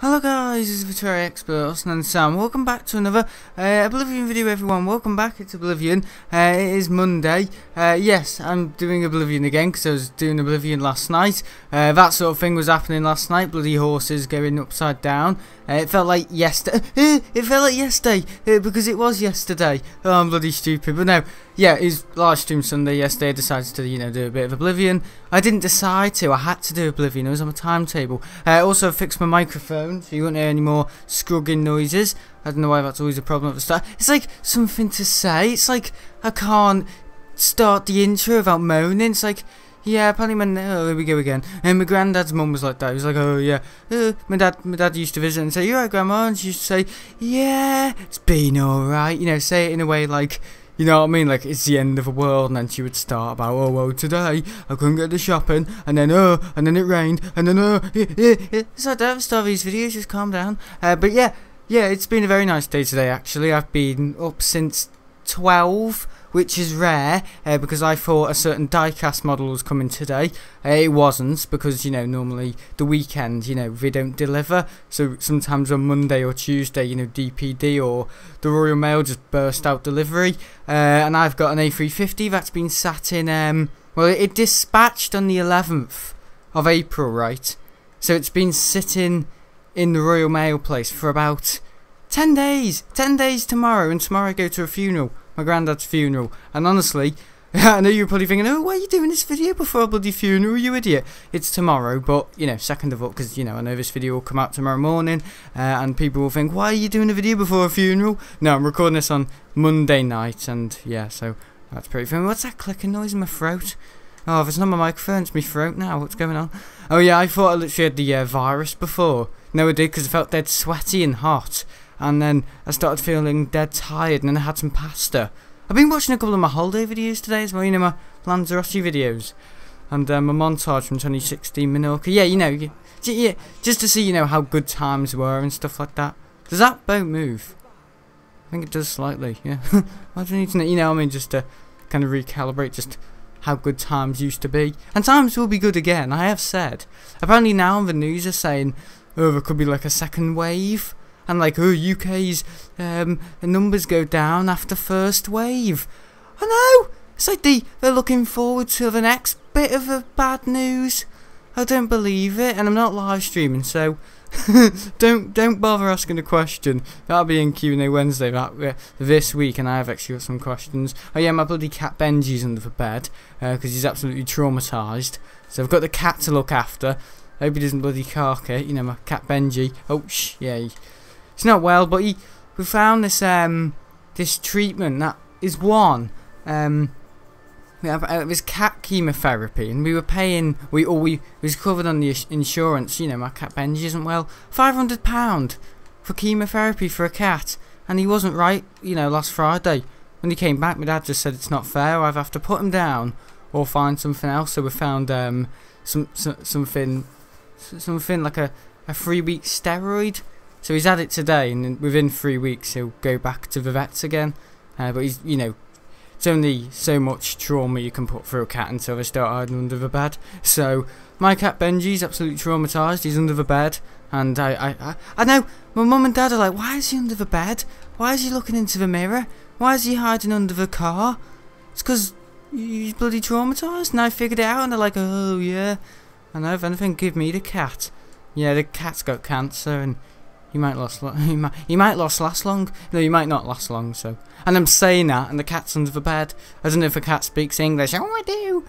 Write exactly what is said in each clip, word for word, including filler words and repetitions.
Hello guys, this is Victoria Expert, and Sam. Welcome back to another uh, Oblivion video, everyone. Welcome back, it's Oblivion. Uh, it is Monday. Uh, yes, I'm doing Oblivion again because I was doing Oblivion last night. Uh, that sort of thing was happening last night. Bloody horses going upside down. Uh, it felt like yesterday. Uh, it felt like yesterday uh, because it was yesterday. Oh, I'm bloody stupid. But no, yeah, it was live stream Sunday yesterday. I decided to, you know, do a bit of Oblivion. I didn't decide to. I had to do Oblivion. It was on my timetable. I uh, also fixed my microphone, so you won't hear any more scrugging noises. I don't know why that's always a problem at the start. It's like something to say. It's like I can't start the intro without moaning. It's like, yeah, apparently my... Oh, there we go again. And my granddad's mum was like that. He was like, oh, yeah. Uh, my dad my dad used to visit and say, you alright, Grandma? And she used to say, yeah, it's been alright. You know, say it in a way like... You know what I mean? Like, it's the end of the world, and then she would start about, oh, well, today I couldn't get to shopping, and then, oh, and then it rained, and then, oh, eh, eh, eh. So I don't have to start these videos, just calm down. Uh, but yeah, yeah, it's been a very nice day today, actually. I've been up since twelve, which is rare, uh, because I thought a certain diecast model was coming today. Uh, it wasn't, because, you know, normally the weekend, you know, they don't deliver. So sometimes on Monday or Tuesday, you know, D P D or the Royal Mail just burst out delivery. Uh, and I've got an A three fifty that's been sat in, um, well, it dispatched on the eleventh of April, right? So it's been sitting in the Royal Mail place for about ten days. ten days tomorrow, and tomorrow I go to a funeral. My granddad's funeral, and honestly, I know you're probably thinking, oh, why are you doing this video before a bloody funeral, you idiot? It's tomorrow, but, you know, second of all, because, you know, I know this video will come out tomorrow morning, uh, and people will think, why are you doing a video before a funeral? No, I'm recording this on Monday night, and, yeah, so, that's pretty funny. What's that clicking noise in my throat? Oh, if it's not my microphone, it's my throat now, what's going on? Oh, yeah, I thought I literally had the uh, virus before. No, I did, because I felt dead sweaty and hot. And then I started feeling dead tired, and then I had some pasta. I've been watching a couple of my holiday videos today as well, you know, my Lanzarote videos. And um, a montage from twenty sixteen Minorca. Yeah, you know, you, yeah, just to see, you know, how good times were and stuff like that. Does that boat move? I think it does slightly, yeah. Why do you need to know? You know, I mean, just to kind of recalibrate just how good times used to be. And times will be good again, I have said. Apparently now the news are saying, oh, there could be like a second wave. And like, oh, U K's um, numbers go down after first wave. I know! It's like they, they're looking forward to the next bit of the bad news. I don't believe it, and I'm not live streaming, so don't don't bother asking a question. That'll be in Q and A Wednesday that, uh, this week, and I have actually got some questions. Oh yeah, my bloody cat Benji's under the bed, because uh, he's absolutely traumatised. So I've got the cat to look after. I hope he doesn't bloody cark it, you know, my cat Benji. Oh, shh, yeah. It's not well, but he, we found this um this treatment that is one um it was cat chemotherapy, and we were paying we or we it was covered on the insurance. You know, my cat Benji isn't well. Five hundred pound for chemotherapy for a cat, and he wasn't right. You know, last Friday when he came back, my dad just said it's not fair. I have to put him down or find something else. So we found um some, some something something like a a three week steroid. So he's had it today, and within three weeks he'll go back to the vets again. Uh, but he's, you know, it's only so much trauma you can put through a cat until they start hiding under the bed. So my cat Benji's absolutely traumatised. He's under the bed, and I, I, I, I know my mum and dad are like, why is he under the bed? Why is he looking into the mirror? Why is he hiding under the car? It's because he's bloody traumatised, and I figured it out, and they're like, oh yeah, I know. If anything, give me the cat. Yeah, the cat's got cancer, and You might last. You might. You might last last long. No, you might not last long. So, and I'm saying that, and the cat's under the bed. I don't know if a cat speaks English. Oh, I do.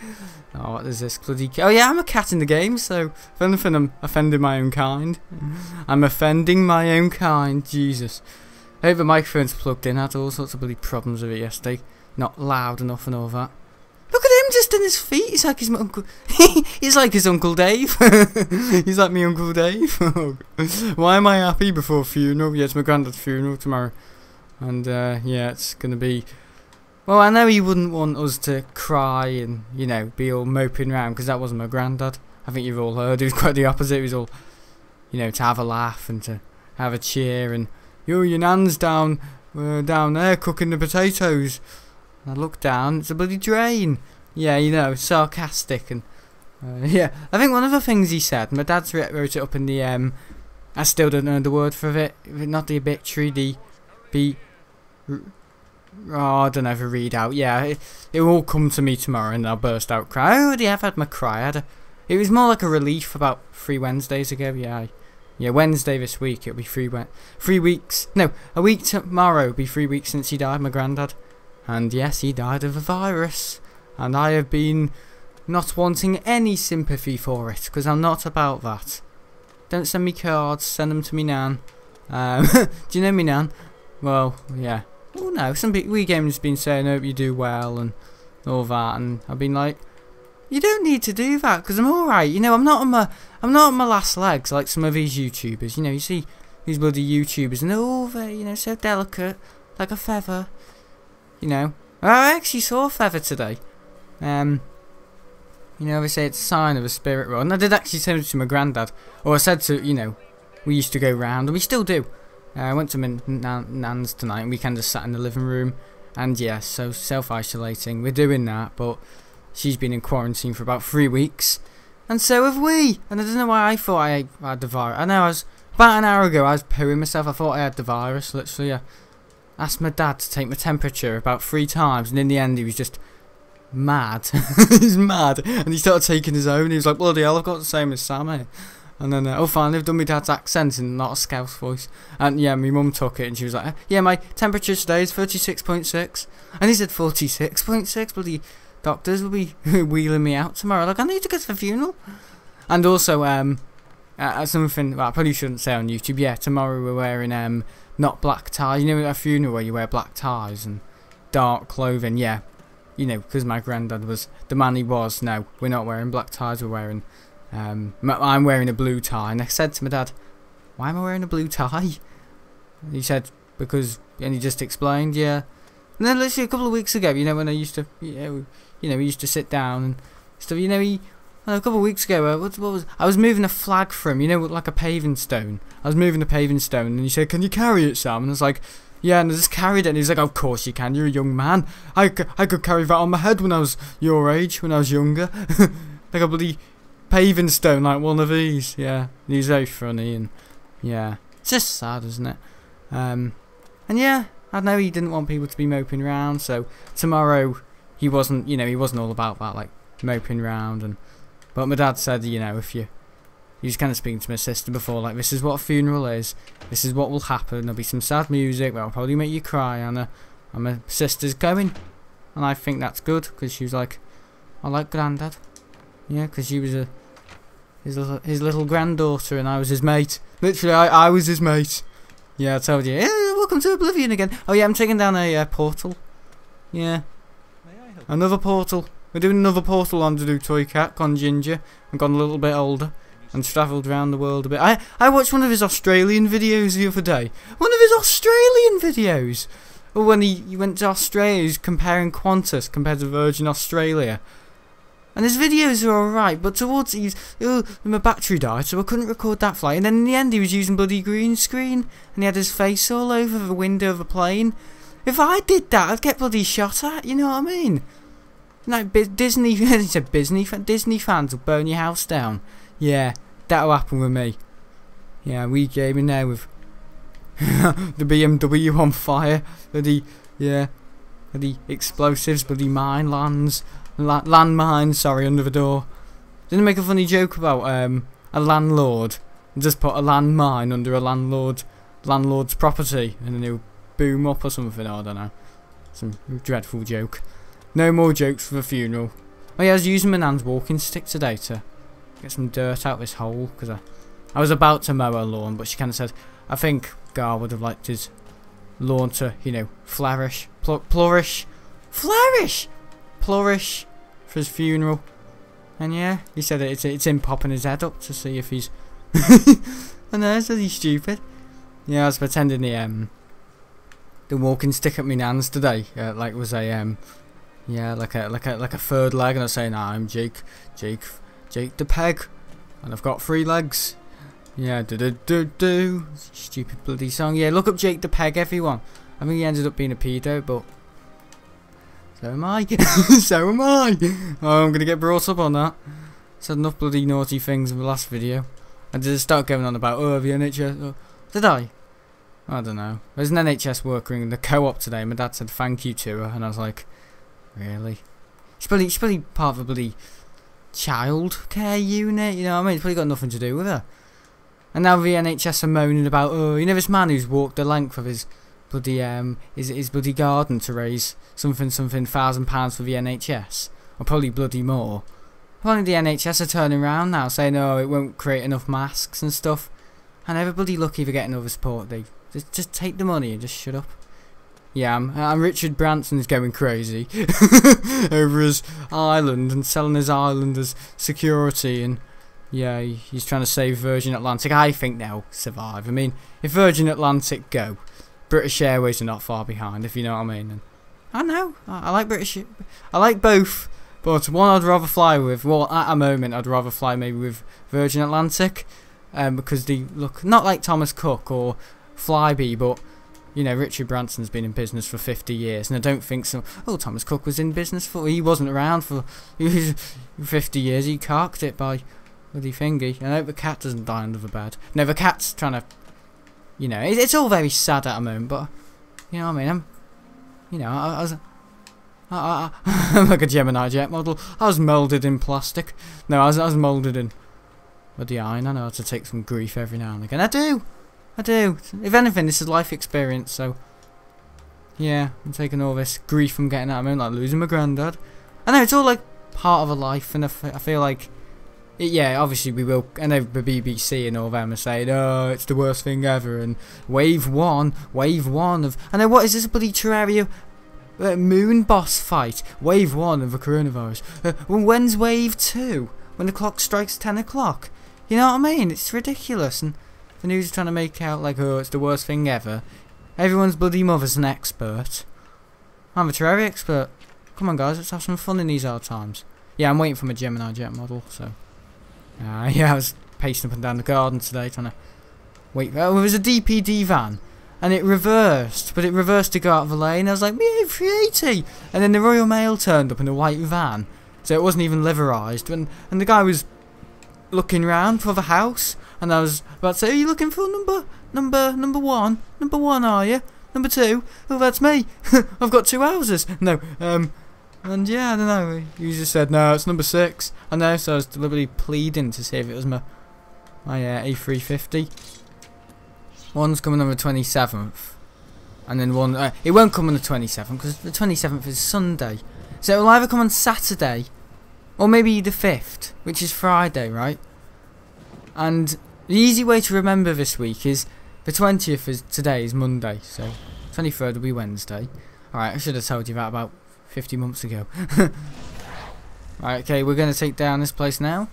Oh, what is this bloody? Oh yeah, I'm a cat in the game. So, if anything, I'm offending my own kind. I'm offending my own kind. Jesus. I hope the microphone's plugged in. I had all sorts of bloody problems with it yesterday. Not loud enough and all that. Look at him just in his feet. He's like his uncle. He's like his Uncle Dave. He's like me Uncle Dave. Why am I happy before funeral? Yeah, it's my granddad's funeral tomorrow. And uh, yeah, it's going to be... Well, I know he wouldn't want us to cry and, you know, be all moping around, because that wasn't my granddad. I think you've all heard. He was quite the opposite. He was all, you know, to have a laugh and to have a cheer. And, yo, your nan's down, uh, down there cooking the potatoes. I look down, it's a bloody drain. Yeah, you know, sarcastic. And uh, yeah, I think one of the things he said, my dad's wrote it up in the um, I still don't know the word for it. Not the obituary, the be. Oh, I don't know if I read out. Yeah, it, it will come to me tomorrow and I'll burst out crying. I already have had my cry. I had a, it was more like a relief about three Wednesdays ago. Yeah, I, yeah, Wednesday this week. It'll be three, three weeks. No, a week tomorrow will be three weeks since he died, my granddad. And yes, he died of a virus. And I have been not wanting any sympathy for it, because I'm not about that. Don't send me cards, send them to me nan. Um, do you know me nan? Well, yeah. Oh no, some Wii Games has been saying, hope you do well and all that, and I've been like, you don't need to do that because I'm all right. You know, I'm not on my, I'm not on my last legs like some of these YouTubers. You know, you see these bloody YouTubers and they're all very, you know, so delicate, like a feather. You know, I actually saw a feather today. Um, you know, they say it's a sign of a spirit world, and I did actually say it to my granddad, or I said to, you know, we used to go round, and we still do. Uh, I went to my nan nan's tonight, and we kind of sat in the living room, and yeah, so self-isolating, we're doing that, but she's been in quarantine for about three weeks, and so have we, and I don't know why I thought I had the virus. I know, I was, about an hour ago, I was pooing myself, I thought I had the virus, literally. I asked my dad to take my temperature about three times, and in the end, he was just mad. He's mad, and he started taking his own. He was like, bloody hell, I've got the same as Sammy. And then uh, oh finally I've done my dad's accent and not a Scouse voice. And yeah, my mum took it and she was like, yeah, my temperature today is thirty-six point six, and he said forty-six point six. Bloody doctors will be wheeling me out tomorrow, like I need to go to the funeral. And also um uh, something, well, I probably shouldn't say on YouTube. Yeah, tomorrow we're wearing um not black tie, you know, at a funeral where you wear black ties and dark clothing. Yeah, you know, because my granddad was the man he was. No, we're not wearing black ties, we're wearing, um, I'm wearing a blue tie. And I said to my dad, why am I wearing a blue tie? And he said, because, and he just explained, yeah. And then literally a couple of weeks ago, you know, when I used to, you know, you know we used to sit down and stuff, you know, he, a couple of weeks ago, uh, what, what was, I was moving a flag for him, you know, like a paving stone. I was moving a paving stone and he said, can you carry it, Sam? And I was like, yeah, and I just carried it, and he's like, of course you can, you're a young man. I, I could carry that on my head when I was your age, when I was younger. Like a bloody paving stone, like one of these, yeah. And he's very funny, and yeah. It's just sad, isn't it? Um, and yeah, I know he didn't want people to be moping around, so tomorrow he wasn't, you know, he wasn't all about that, like, moping around. And but my dad said, you know, if you... He was kind of speaking to my sister before, like, this is what a funeral is. This is what will happen. There'll be some sad music. That'll probably make you cry, Anna. And my sister's going. And I think that's good, because she was like, I like Grandad. Yeah, because she was a, his, little, his little granddaughter, and I was his mate. Literally, I, I was his mate. Yeah, I told you. Yeah, welcome to Oblivion again. Oh, yeah, I'm taking down a uh, portal. Yeah. Another portal. We're doing another portal on to do Toy Cat, gone ginger, and gone a little bit older. And travelled around the world a bit. I, I watched one of his Australian videos the other day. One of his Australian videos! Well, when he, he went to Australia, he was comparing Qantas compared to Virgin Australia. And his videos are alright, but towards he's oh, my battery died, so I couldn't record that flight. And then in the end, he was using bloody green screen, and he had his face all over the window of a plane. If I did that, I'd get bloody shot at, you know what I mean? Like, Disney, it's a Disney, Disney fans will burn your house down. Yeah, that'll happen with me. Yeah, we gaming there with the B M W on fire, bloody, yeah, bloody explosives, bloody mine lands, la landmines, sorry, under the door. Didn't I make a funny joke about um a landlord? I just put a landmine under a landlord landlord's property, and then it'll boom up or something. I don't know, some dreadful joke. No more jokes for the funeral. Oh yeah, I was using my nan's walking stick today to get some dirt out this hole, because I, I was about to mow her lawn, but she kind of said, I think Gar would have liked his lawn to, you know, flourish, pl flourish, flourish, flourish for his funeral. And yeah, he said it's, it's him popping his head up to see if he's, I know, it's really stupid. Yeah, I was pretending the, um, the walking stick at my nan's today, uh, like was a, um, yeah, like a, like a, like a third leg, and I was saying, nah, I'm Jake, Jake, Jake the Peg, and I've got three legs. Yeah, do do do do. Stupid bloody song. Yeah, look up Jake the Peg, everyone. I think he ended up being a pedo, but so am I. So am I. Oh, I'm gonna get brought up on that. Said enough bloody naughty things in the last video. And did it start going on about, oh, the N H S? Oh, did I? I don't know. There's an N H S worker in the co-op today. My dad said thank you to her, and I was like, really? She's probably, she's probably part of a bloody child care unit, you know what I mean? It's probably got nothing to do with her. And now the N H S are moaning about, oh, you know this man who's walked the length of his bloody, um, his, his bloody garden to raise something, something, thousand pounds for the N H S. Or probably bloody more. Apparently the N H S are turning around now, saying, oh, it won't create enough masks and stuff. And everybody lucky for getting other support. They just, just take the money and just shut up. Yeah, I'm, I'm Richard Branson's going crazy over his island and selling his island as security, and yeah, he's trying to save Virgin Atlantic. I think they'll survive. I mean, if Virgin Atlantic go, British Airways are not far behind, if you know what I mean. And I know, I, I like British, I like both, but one I'd rather fly with, well, at a moment I'd rather fly maybe with Virgin Atlantic, um, because they look not like Thomas Cook or Flybe, but you know, Richard Branson's been in business for fifty years, and I don't think so. Oh, Thomas Cook was in business for, he wasn't around for fifty years, he carked it by bloody thingy. I hope the cat doesn't die under the bed. No, the cat's trying to, you know, it, it's all very sad at the moment, but, you know what I mean, I'm, you know, I, I was, I, I, I'm like a Gemini Jet model, I was moulded in plastic. No, I was, I was moulded in bloody iron. I know how to take some grief every now and again, I do! I do. If anything, this is life experience, so yeah, I'm taking all this grief from getting out of me, like losing my granddad. I know, it's all like part of a life, and I, f I feel like, it, yeah, obviously we will, I know the B B C and all them are saying, oh, it's the worst thing ever, and wave one, wave one of, I know, what is this bloody Terraria uh, moon boss fight? Wave one of the coronavirus. Uh, when's wave two? When the clock strikes ten o'clock? You know what I mean? It's ridiculous, and the news are trying to make out like, oh, it's the worst thing ever. Everyone's bloody mother's an expert. I'm a Terraria expert. Come on, guys, let's have some fun in these hard times. Yeah, I'm waiting for my Gemini Jet model, so... Uh, yeah, I was pacing up and down the garden today, trying to... Wait, oh, there was a D P D van, and it reversed, but it reversed to go out of the lane. I was like, me, three eighty! And then the Royal Mail turned up in a white van, so it wasn't even liverised, and, and the guy was looking round for the house, and I was about to say, are you looking for number, number, number one? Number one, are you? Number two? Oh, that's me. I've got two houses. No, um, and yeah, I don't know. You just said, no, it's number six. I know, so I was deliberately pleading to see if it was my, my uh, A three fifty. One's coming on the twenty-seventh. And then one, uh, it won't come on the twenty-seventh, because the twenty-seventh is Sunday. So it'll either come on Saturday, or maybe the fifth, which is Friday, right? And the easy way to remember this week is the twentieth is today is Monday, so twenty-third will be Wednesday. Alright, I should have told you that about fifty months ago. Alright, okay, we're going to take down this place now.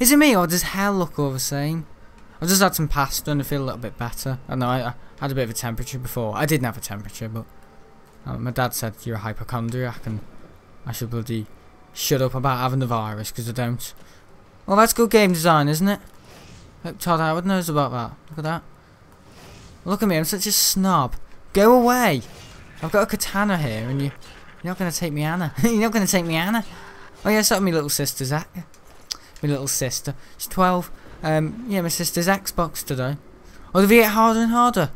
Is it me, or does hell look all the same? I've just had some pasta and I feel a little bit better. I know, I, I had a bit of a temperature before. I didn't have a temperature, but uh, my dad said you're a hypochondriac and I should bloody shut up about having the virus, because I don't. Well, that's good game design, isn't it? Hope Todd Howard knows about that. Look at that. Look at me, I'm such a snob. Go away! I've got a katana here and you, you're not going to take me Anna. You're not going to take me Anna. Oh yeah, so my little sister, Zach. My little sister. She's twelve. Um, yeah, my sister's Xbox today. Oh, do they get harder and harder?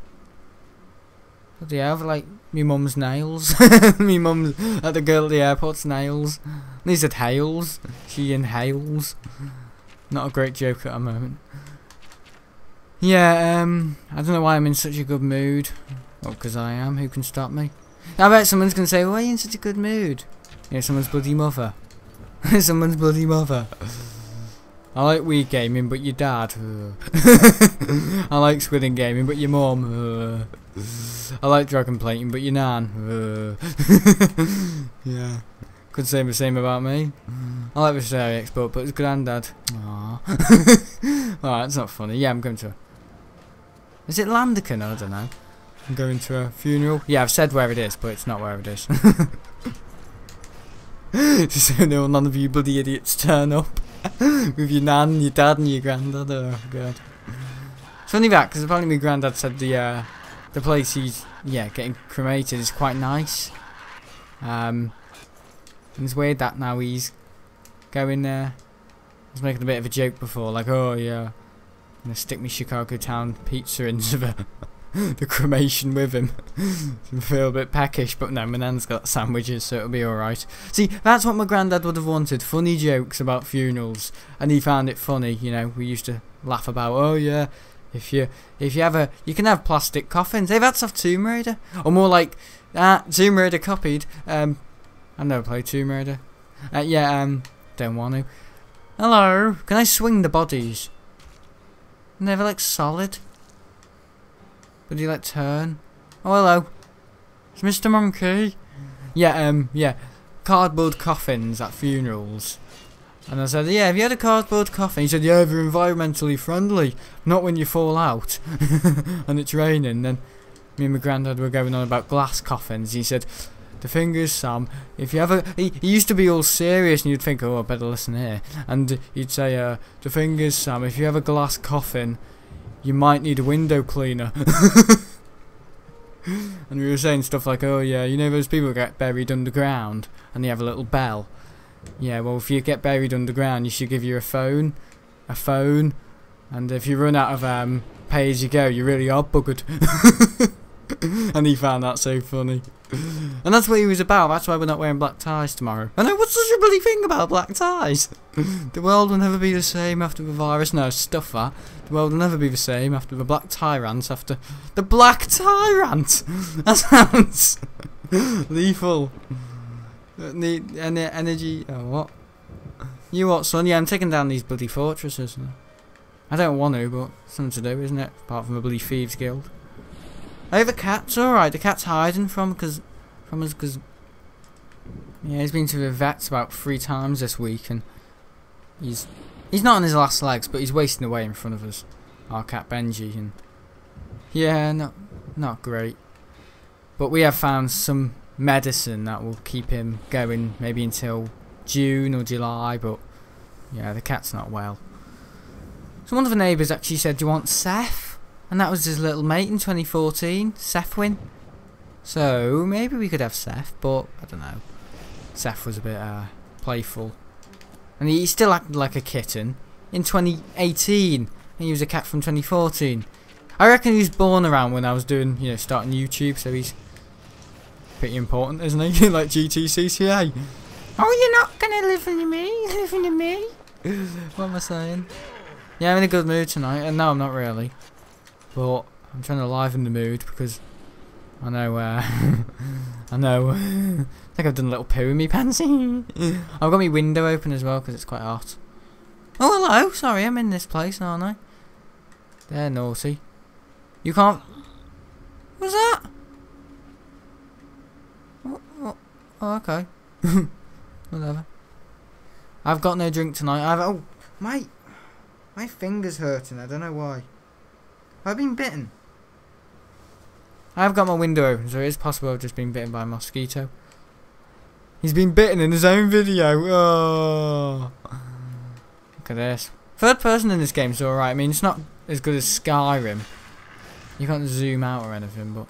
Bloody hell, they're like my mum's nails. My mum's, like the girl at the airport's nails. These are tails. She inhales. Not a great joke at the moment. Yeah, um, I don't know why I'm in such a good mood. Well, because I am. Who can stop me? I bet someone's going to say, why are you in such a good mood? Yeah, someone's bloody mother. Someone's bloody mother. I like Wii gaming, but your dad. I like Squid and gaming, but your mum. I like dragon plating, but your nan. Yeah. Could say the same about me. I like this Terraria export, but it's granddad. Aww. Alright, it's not funny. Yeah, I'm going to... Is it Landekin? I don't know. I'm going to a funeral. Yeah, I've said where it is, but it's not where it is. Just so no, none of you bloody idiots turn up. With your nan, your dad and your granddad. Oh, God. It's funny that, because apparently my granddad said the, uh, the place he's, yeah, getting cremated is quite nice. Um... And it's weird that now he's going there. Uh, I was making a bit of a joke before, like, oh yeah, I'm gonna stick my Chicago Town pizza into the, the cremation with him. I feel a bit peckish, but no, my nan's got sandwiches, so it'll be alright. See, that's what my granddad would have wanted, funny jokes about funerals. And he found it funny, you know, we used to laugh about, oh yeah, if you if you have a, you can have plastic coffins. Hey, that's off Tomb Raider. Or more like, ah, Tomb Raider copied. Um, I've never played Tomb Raider. Uh, yeah, um, don't want to. Hello, can I swing the bodies? Never like solid. Would you like turn? Oh, hello. It's Mister Monkey. Yeah, um, yeah. Cardboard coffins at funerals. And I said, yeah, have you had a cardboard coffin? He said, yeah, they're environmentally friendly. Not when you fall out and it's raining. Then me and my granddad were going on about glass coffins. He said, the thing is, Sam, if you ever... He, he used to be all serious and you'd think, oh, I better listen here. And he'd say, uh, the thing is, Sam, if you have a glass coffin, you might need a window cleaner. And we were saying stuff like, oh, yeah, you know those people get buried underground and they have a little bell. Yeah, well, if you get buried underground, you should give you a phone. A phone. And if you run out of um, pay as you go, you really are buggered. And he found that so funny. And that's what he was about. That's why we're not wearing black ties tomorrow. I know, what's such a bloody thing about black ties? The world will never be the same after the virus. No, stuff that. The world will never be the same after the black tyrant. After the black tyrant. That sounds lethal. Need energy. Oh, what? You what, son? Yeah, I'm taking down these bloody fortresses. I don't want to, but something to do, isn't it? Apart from a bloody thieves guild. Oh, the cat's alright. The cat's hiding from, cause, from us because... Yeah, he's been to the vets about three times this week and he's he's not on his last legs, but he's wasting away in front of us. Our cat Benji. And yeah, not, not great. But we have found some medicine that will keep him going maybe until June or July, but yeah, the cat's not well. So one of the neighbours actually said, do you want Seth? And that was his little mate in twenty fourteen, Sethwin. So maybe we could have Seth, but I don't know. Seth was a bit uh, playful. And he still acted like a kitten in twenty eighteen. And he was a cat from twenty fourteen. I reckon he was born around when I was doing, you know, starting YouTube. So he's pretty important, isn't he? Like G T C C A. Oh, you're not going to live in me, living in me. What am I saying? Yeah, I'm in a good mood tonight. And no, I'm not really. But I'm trying to liven the mood because I know, uh, I know, I think I've done a little poo in me pansy. I've got my window open as well because it's quite hot. Oh, hello, sorry, I'm in this place, aren't I? They're naughty. You can't... What's that? Oh, oh, oh okay. Whatever. I've got no drink tonight. I've... Oh, my... My finger's hurting, I don't know why. I've been bitten. I've got my window open, so it is possible I've just been bitten by a mosquito. He's been bitten in his own video. Oh. Look at this. Third person in this game is alright. I mean, it's not as good as Skyrim. You can't zoom out or anything, but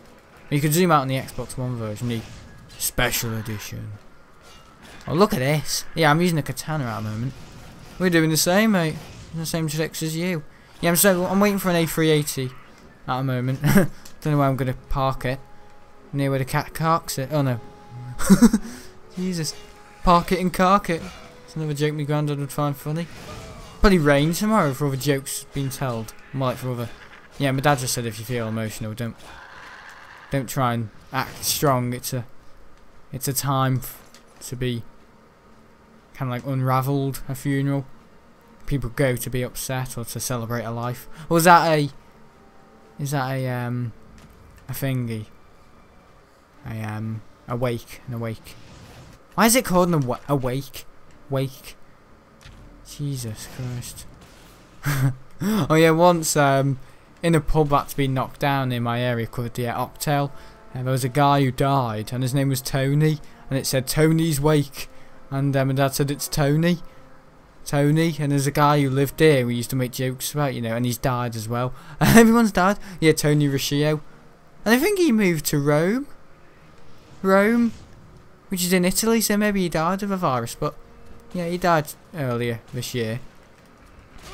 you could zoom out on the Xbox One version, the special edition. Oh, look at this. Yeah, I'm using a katana at the moment. We're doing the same, mate. The same tricks as you. Yeah, I'm so I'm waiting for an A three eighty at the moment. Don't know where I'm gonna park it. Near where the cat carks it. Oh no. Jesus. Park it and cark it. It's another joke my granddad would find funny. Probably rain tomorrow for other jokes being told. More like for other. Yeah, my dad just said if you feel emotional, don't don't try and act strong. It's a it's a time f to be kind of like unravelled. A funeral. People go to be upset or to celebrate a life. Or is that a... Is that a, um... A thingy? A, um... A wake. An awake. Why is it called an awa awake? Wake. Jesus Christ. Oh yeah, once, um... in a pub that's been knocked down in my area called the uh, Optel. Uh, there was a guy who died and his name was Tony. And it said, Tony's wake. And um, my dad said, it's Tony. Tony, and there's a guy who lived here we used to make jokes about, you know, and he's died as well. Everyone's died. Yeah, Tony Riccio. And I think he moved to Rome. Rome, which is in Italy, so maybe he died of a virus, but yeah, he died earlier this year.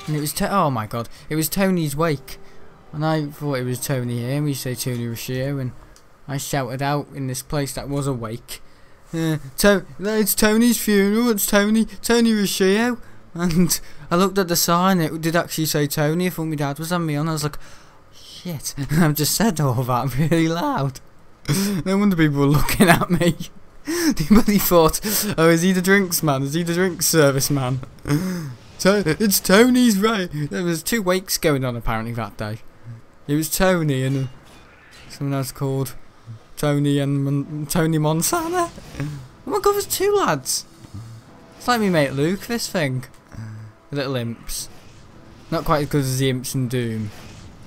And it was to oh my god, it was Tony's wake, and I thought it was Tony here, and we say Tony was here, and I shouted out in this place that was a wake. Uh, to it's Tony's funeral. It's Tony. Tony Ruscio. And I looked at the sign. It did actually say Tony. I thought my dad was having me on. I was like, shit! I've just said all that really loud. No wonder people were looking at me. They bloody thought, oh, is he the drinks man? Is he the drinks service man? So it's Tony's right. There was two wakes going on apparently that day. It was Tony and someone else called Tony and Mon Tony Montana. Oh my god, there's two lads. It's like me mate Luke, this thing. The little imps. Not quite as good as the imps in Doom.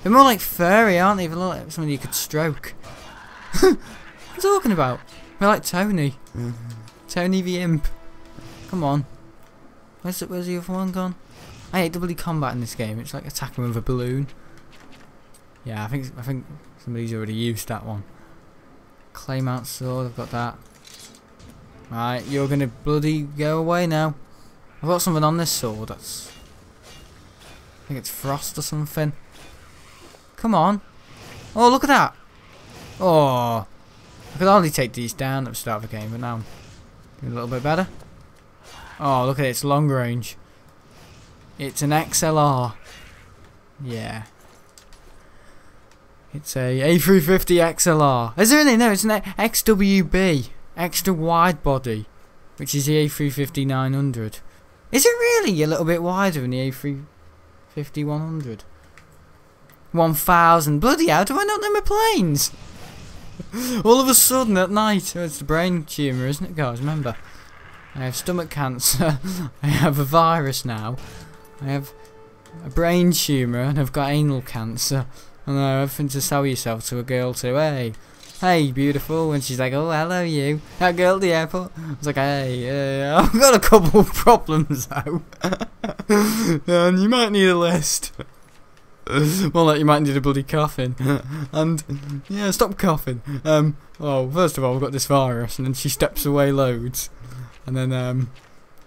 They're more like furry, aren't they? They're like something you could stroke. What are you talking about? We're like Tony. Tony the imp. Come on. Where's the, where's the other one gone? I hate doubly combat in this game. It's like attacking with a balloon. Yeah, I think I think somebody's already used that one. Claim out sword, I've got that. Right, you're gonna bloody go away now. I've got something on this sword that's... I think it's frost or something. Come on. Oh, look at that. Oh. I could hardly take these down at the start of the game, but now I'm doing a little bit better. Oh, look at it, it's long range. It's an X L R. Yeah. It's a A three fifty X L R. Is there anything? No, it's an X W B. Extra wide body. Which is the A three fifty nine hundred. Is it really a little bit wider than the A three fifty one hundred? one thousand. Bloody hell, do I not know my planes? All of a sudden at night. Oh, it's the brain tumour, isn't it, guys? Remember. I have stomach cancer. I have a virus now. I have a brain tumour and I've got anal cancer. I know, everything to sell yourself to a girl too. Hey, hey, beautiful. And she's like, oh, hello, you. That girl at the airport. I was like, hey, uh, I've got a couple of problems, though. And you might need a list. More like you might need a bloody coffin. And, yeah, stop coughing. Um, well, first of all, I've got this virus. And then she steps away loads. And then, um,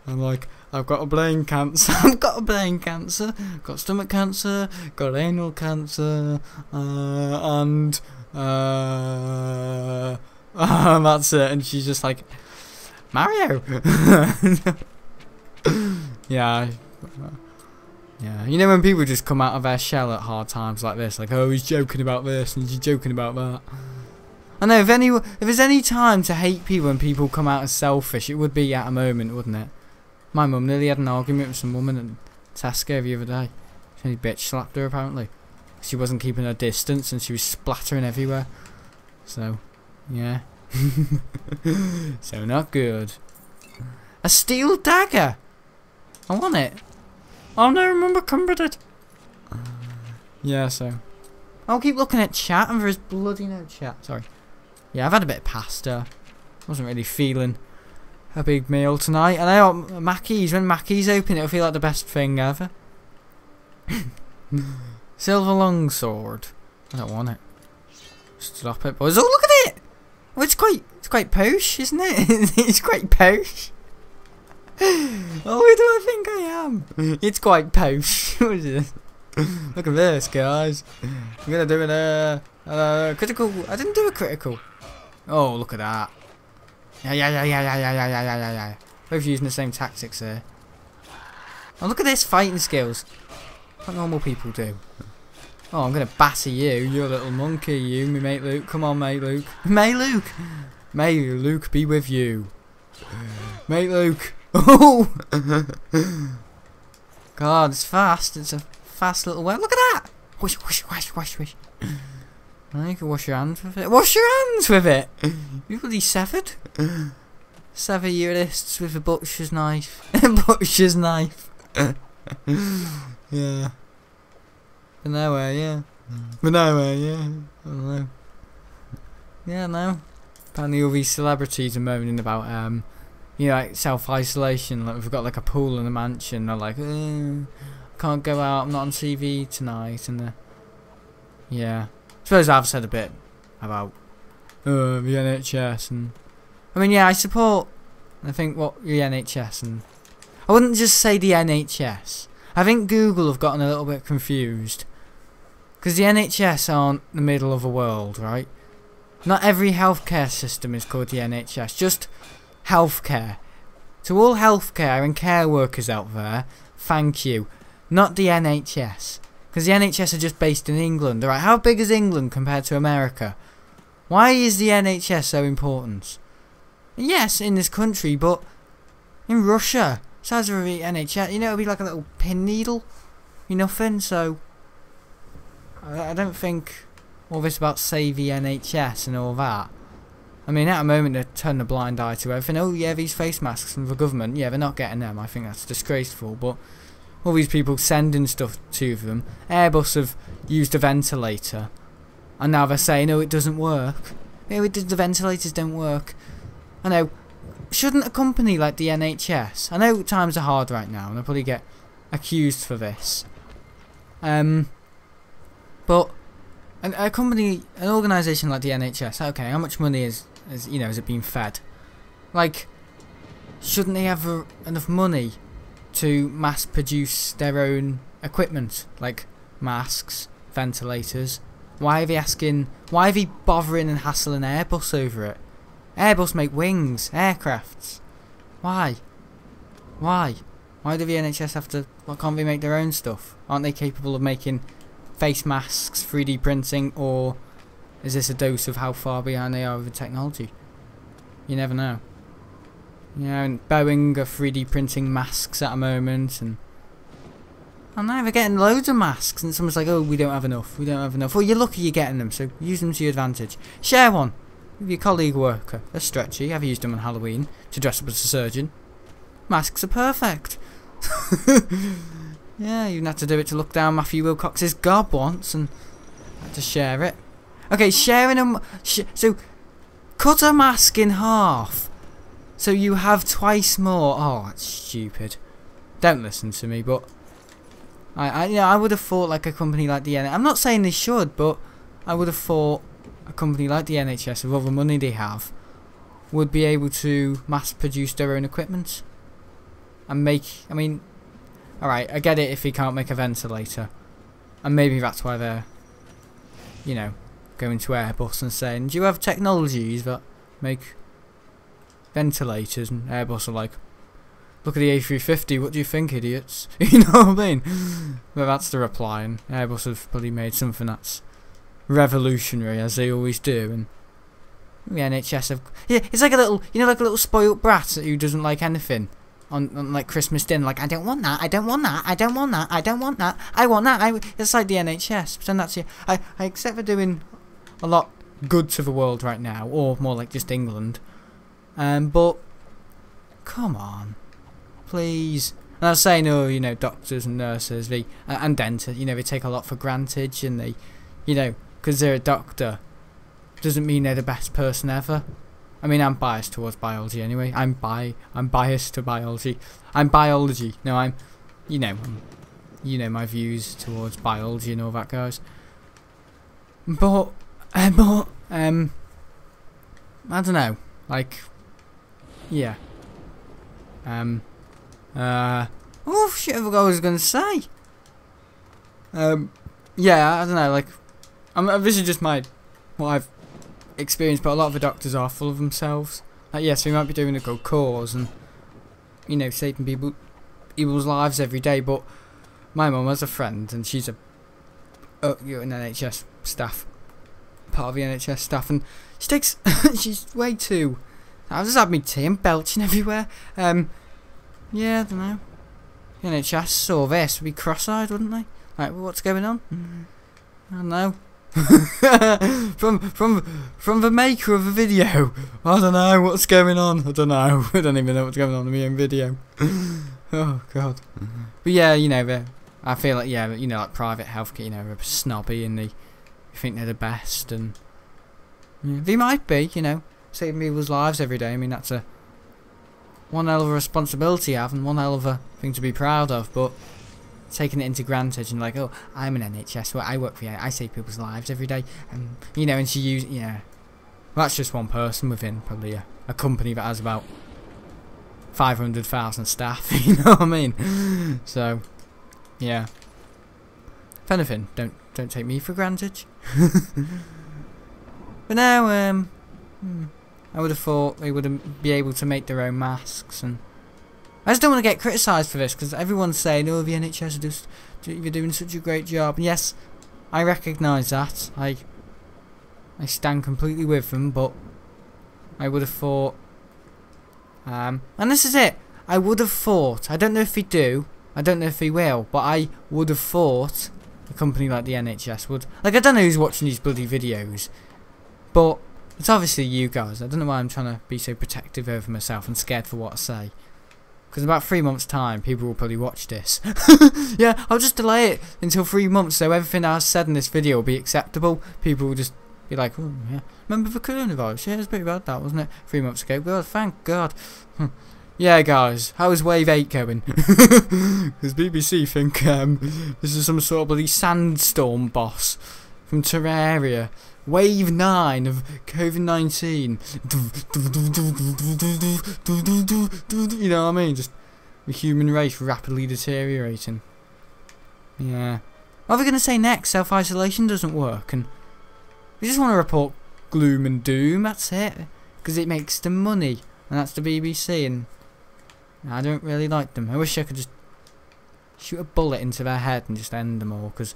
I'm like... I've got a brain cancer, I've got a brain cancer, got stomach cancer, got anal cancer, uh, and, uh, uh, that's it, and she's just like, Mario! Yeah, yeah, you know when people just come out of their shell at hard times like this, like, oh, he's joking about this, and he's joking about that. I know, if, any, if there's any time to hate people and people come out as selfish, it would be at a moment, wouldn't it? My mum nearly had an argument with some woman at Tesco the other day. She bitch slapped her apparently. She wasn't keeping her distance and she was splattering everywhere. So, yeah. So not good. A steel dagger! I want it. Oh no, remember cumbered it. Yeah, so. I'll keep looking at chat and there is bloody no chat. Sorry. Yeah, I've had a bit of pasta. Wasn't really feeling a big meal tonight. And I want Mackie's. When Mackie's open, it'll feel like the best thing ever. Silver longsword. I don't want it. Stop it, boys. Oh, look at it! Oh, it's quite, it's quite posh, isn't it? It's quite posh. Oh, who do I think I am? It's quite posh. What is this? Look at this, guys. I'm gonna do a uh, uh, critical. I didn't do a critical. Oh, look at that. Yeah, yeah, yeah, yeah, yeah, yeah, yeah, yeah, yeah, yeah. Both using the same tactics there. Oh, look at this fighting skills. What normal people do. Oh, I'm gonna batter you, you little monkey, you, me mate Luke. Come on, mate Luke. Mate Luke. May Luke be with you. Mate Luke. Oh. God, it's fast. It's a fast little way. Look at that. Whoosh, whoosh, whoosh, whoosh, whoosh. Well, you can wash your hands with it. Wash your hands with it! You bloody severed. Sever your wrists with a butcher's knife. Butcher's knife. Yeah. But nowhere, yeah. But nowhere, yeah. I don't know. Yeah, no. Apparently all these celebrities are moaning about, um, you know, like self-isolation. Like, we've got like a pool in a mansion. They're like, I can't go out. I'm not on T V tonight. And uh, yeah. I suppose I've said a bit about uh, the N H S and I mean yeah I support I think what the N H S and I wouldn't just say the N H S. I think Google have gotten a little bit confused. Because the N H S aren't the middle of the world, right? Not every healthcare system is called the N H S, just healthcare. To all healthcare and care workers out there, thank you. Not the N H S. Because the N H S are just based in England. Alright, how big is England compared to America? Why is the N H S so important? Yes, in this country, but in Russia, size of the N H S, you know, it'd be like a little pin needle. You nothing, so I, I don't think all this about save the N H S and all that. I mean, at a moment they turn a blind eye to everything. Oh yeah, these face masks from the government, yeah, they're not getting them. I think that's disgraceful, but all these people sending stuff to them. Airbus have used a ventilator, and now they're saying, oh, it doesn't work. Yeah, it does, the ventilators don't work. I know, shouldn't a company like the N H S... I know times are hard right now, and I'll probably get accused for this. Um, but an, a company, an organisation like the N H S, okay, how much money is, is, you know, has it been fed? Like, shouldn't they have a, enough money to mass produce their own equipment, like masks, ventilators? Why are they asking, why are they bothering and hassling Airbus over it? Airbus make wings, aircrafts. Why? Why? Why do the N H S have to, why can't they make their own stuff? Aren't they capable of making face masks, three D printing, or is this a dose of how far behind they are with the technology? You never know. You know, and Boeing are three D printing masks at a moment, and and now they're getting loads of masks, and someone's like, oh, we don't have enough, we don't have enough. Well, you're lucky you're getting them, so use them to your advantage. Share one with your colleague worker. They're stretchy, I've used them on Halloween to dress up as a surgeon. Masks are perfect. Yeah, you had to do it to look down Matthew Wilcox's gob once, and had to share it. Okay, sharing a sh so cut a mask in half, so you have twice more. Oh, that's stupid. Don't listen to me, but I, I, you know, I would have thought like a company like the N H S. I'm not saying they should, but I would have thought a company like the N H S, with all the money they have, would be able to mass produce their own equipment and make. I mean, alright, I get it if they can't make a ventilator, and maybe that's why they're, you know, going to Airbus and saying, do you have technologies that make ventilators? And Airbus are like, look at the A three fifty, what do you think, idiots? You know what I mean? But that's the reply, and Airbus have probably made something that's revolutionary, as they always do, and the N H S have, yeah, it's like a little, you know, like a little spoilt brat who doesn't like anything on, on like Christmas dinner, like, I don't want that, I don't want that, I don't want that, I don't want that, I want that, I, it's like the N H S, pretend that's, yeah, I, I accept for doing a lot good to the world right now, or more like just England, um, but, come on, please. And I was saying, oh, you know, doctors and nurses, they, uh, and dentists, you know, they take a lot for granted, and they, you know, because they're a doctor doesn't mean they're the best person ever. I mean, I'm biased towards biology anyway. I'm bi I'm biased to biology. I'm biology. No, I'm, you know, I'm, you know my views towards biology and all that, guys. But, uh, but, um, I don't know. Like, yeah. Um, uh, oh shit! I forgot what I was gonna say. Um, yeah, I don't know. Like, I'm, this is just my, what I've experienced, but a lot of the doctors are full of themselves. Like, yes, we might be doing a good cause and, you know, saving people, people's lives every day, but my mum has a friend, and she's a, oh, you're an N H S staff, part of the N H S staff, and she takes, she's way too, I've just had me tea and belching everywhere. Um, yeah, I don't know. The N H S saw this, would be cross-eyed, wouldn't they? Like, what's going on? I don't know. from from from the maker of the video, I don't know what's going on. I don't know. I don't even know what's going on in my own video. Oh god. But yeah, you know, I feel like, yeah, you know, like private healthcare, you know, they're snobby and they think they're the best, and yeah, they might be, you know, saving people's lives every day. I mean, that's a one hell of a responsibility I have, and one hell of a thing to be proud of, but taking it into granted and like, oh, I'm an N H S, well, I work for you, I save people's lives every day, and you know, and she use, yeah, well, that's just one person within probably a, a company that has about five hundred thousand staff, you know what I mean? So, Yeah. If anything, don't don't take me for granted. But now, um, I would have thought they would be able to make their own masks, and I just don't want to get criticised for this because everyone's saying, "Oh, the N H S are just you're doing such a great job." And yes, I recognise that. I I stand completely with them, but I would have thought. Um, and this is it. I would have thought. I don't know if they do. I don't know if they will. But I would have thought a company like the N H S would. Like, I don't know who's watching these bloody videos, but it's obviously you guys. I don't know why I'm trying to be so protective over myself and scared for what I say. Because in about three months' time, people will probably watch this. Yeah, I'll just delay it until three months, so everything I said in this video will be acceptable. People will just be like, "Oh yeah, remember the coronavirus? Yeah, it was pretty bad, that wasn't it? Three months ago. God, thank God." Yeah, guys, how is Wave Eight going? Because B B C think um, this is some sort of bloody sandstorm boss from Terraria. Wave nine of COVID nineteen. You know what I mean? Just the human race rapidly deteriorating. Yeah. What are we going to say next? Self-isolation doesn't work, and we just want to report gloom and doom. That's it, because it makes the money, and that's the B B C, and I don't really like them. I wish I could just shoot a bullet into their head and just end them all, because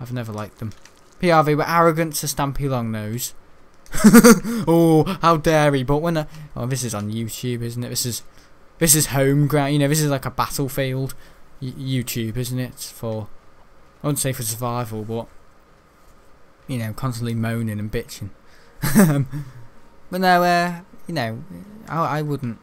I've never liked them. P R V were arrogant to Stampy Long Nose. Oh, how dare he! But when I, oh, this is on YouTube, isn't it? This is this is home ground. You know, this is like a battlefield. Y YouTube, isn't it? For I wouldn't say for survival, but you know, constantly moaning and bitching. But no, uh, you know, I, I wouldn't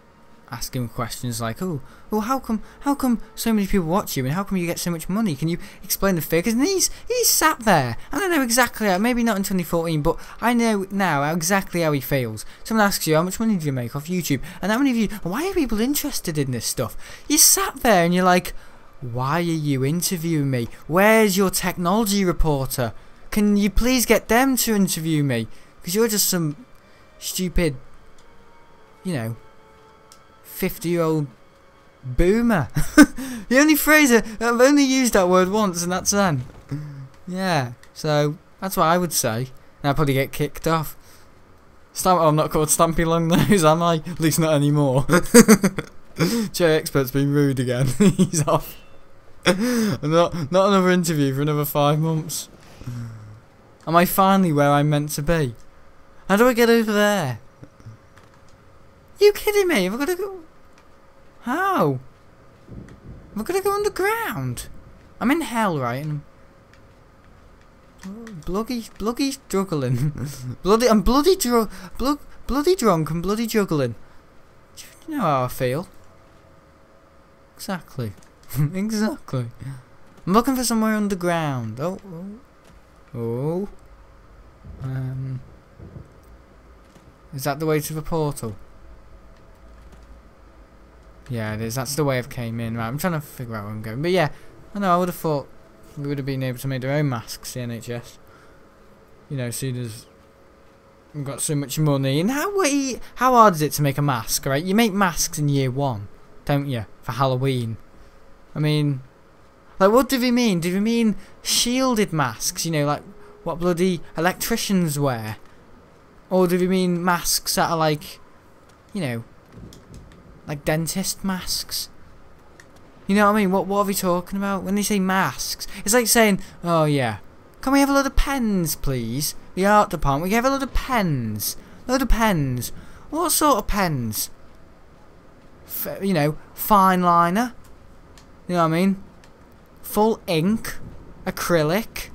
ask him questions like, "Oh, well, how come, how come so many people watch you, and how come you get so much money? Can you explain the figures?" And he's he's sat there. I don't know exactly. How, maybe not in twenty fourteen, but I know now how exactly how he feels. Someone asks you, "How much money do you make off YouTube?" And how many of you? Why are people interested in this stuff? You sat there and you're like, "Why are you interviewing me? Where's your technology reporter? Can you please get them to interview me? Because you're just some stupid, you know, fifty-year-old boomer." The only phrase I've only used that word once, and that's then. Yeah, so that's what I would say. And I'd probably get kicked off. Stamp oh, I'm not called Stampy Long Nose, am I? At least not anymore. J Expert's been rude again. He's off. Not not another interview for another five months. Am I finally where I'm meant to be? How do I get over there? Are you kidding me? Have I got to go? How? Have I got to go underground? I'm in hell, right? And I'm bloody, bloody struggling. bloody, I'm bloody, dr blo bloody drunk and bloody juggling. Do you know how I feel? Exactly. Exactly. I'm looking for somewhere underground. Oh, oh, oh. Um. Is that the way to the portal? Yeah, it is. That's the way I've came in. Right, I'm trying to figure out where I'm going. But yeah, I know, I would have thought we would have been able to make their own masks, the N H S. You know, seeing as we've got so much money. And how we, how hard is it to make a mask, right? You make masks in year one, don't you? For Halloween. I mean, like, what do we mean? Do we mean shielded masks? You know, like what bloody electricians wear? Or do we mean masks that are like, you know, like dentist masks? You know what I mean? What what are we talking about? When they say masks, it's like saying, "Oh yeah, can we have a load of pens, please? The art department, we can have a load of pens. Load of pens. What sort of pens? F you know, fine liner. You know what I mean? Full ink, acrylic,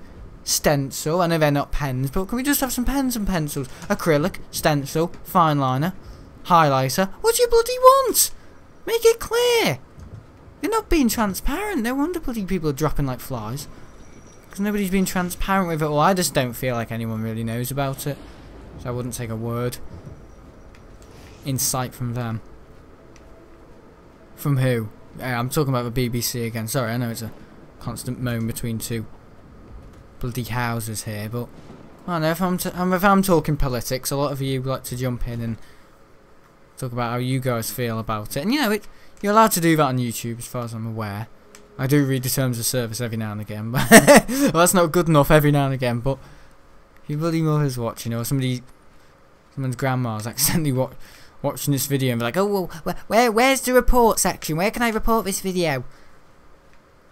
stencil. I know they're not pens, but can we just have some pens and pencils? Acrylic, stencil, fine liner, highlighter. What do you bloody want? Make it clear. You're not being transparent. No wonder bloody people are dropping like flies. Because nobody's been transparent with it all. I just don't feel like anyone really knows about it. So I wouldn't take a word. Insight from them. From who? I'm talking about the B B C again. Sorry, I know it's a constant moan between two bloody houses here, but I don't know, if I'm, t if I'm talking politics, a lot of you like to jump in and talk about how you guys feel about it, and you know, it, you're allowed to do that on YouTube as far as I'm aware, I do read the terms of service every now and again, but well, that's not good enough every now and again, but your bloody mother's watching, or somebody, someone's grandma's accidentally wa watching this video and be like, oh, well, where, where, where's the report section? Where can I report this video?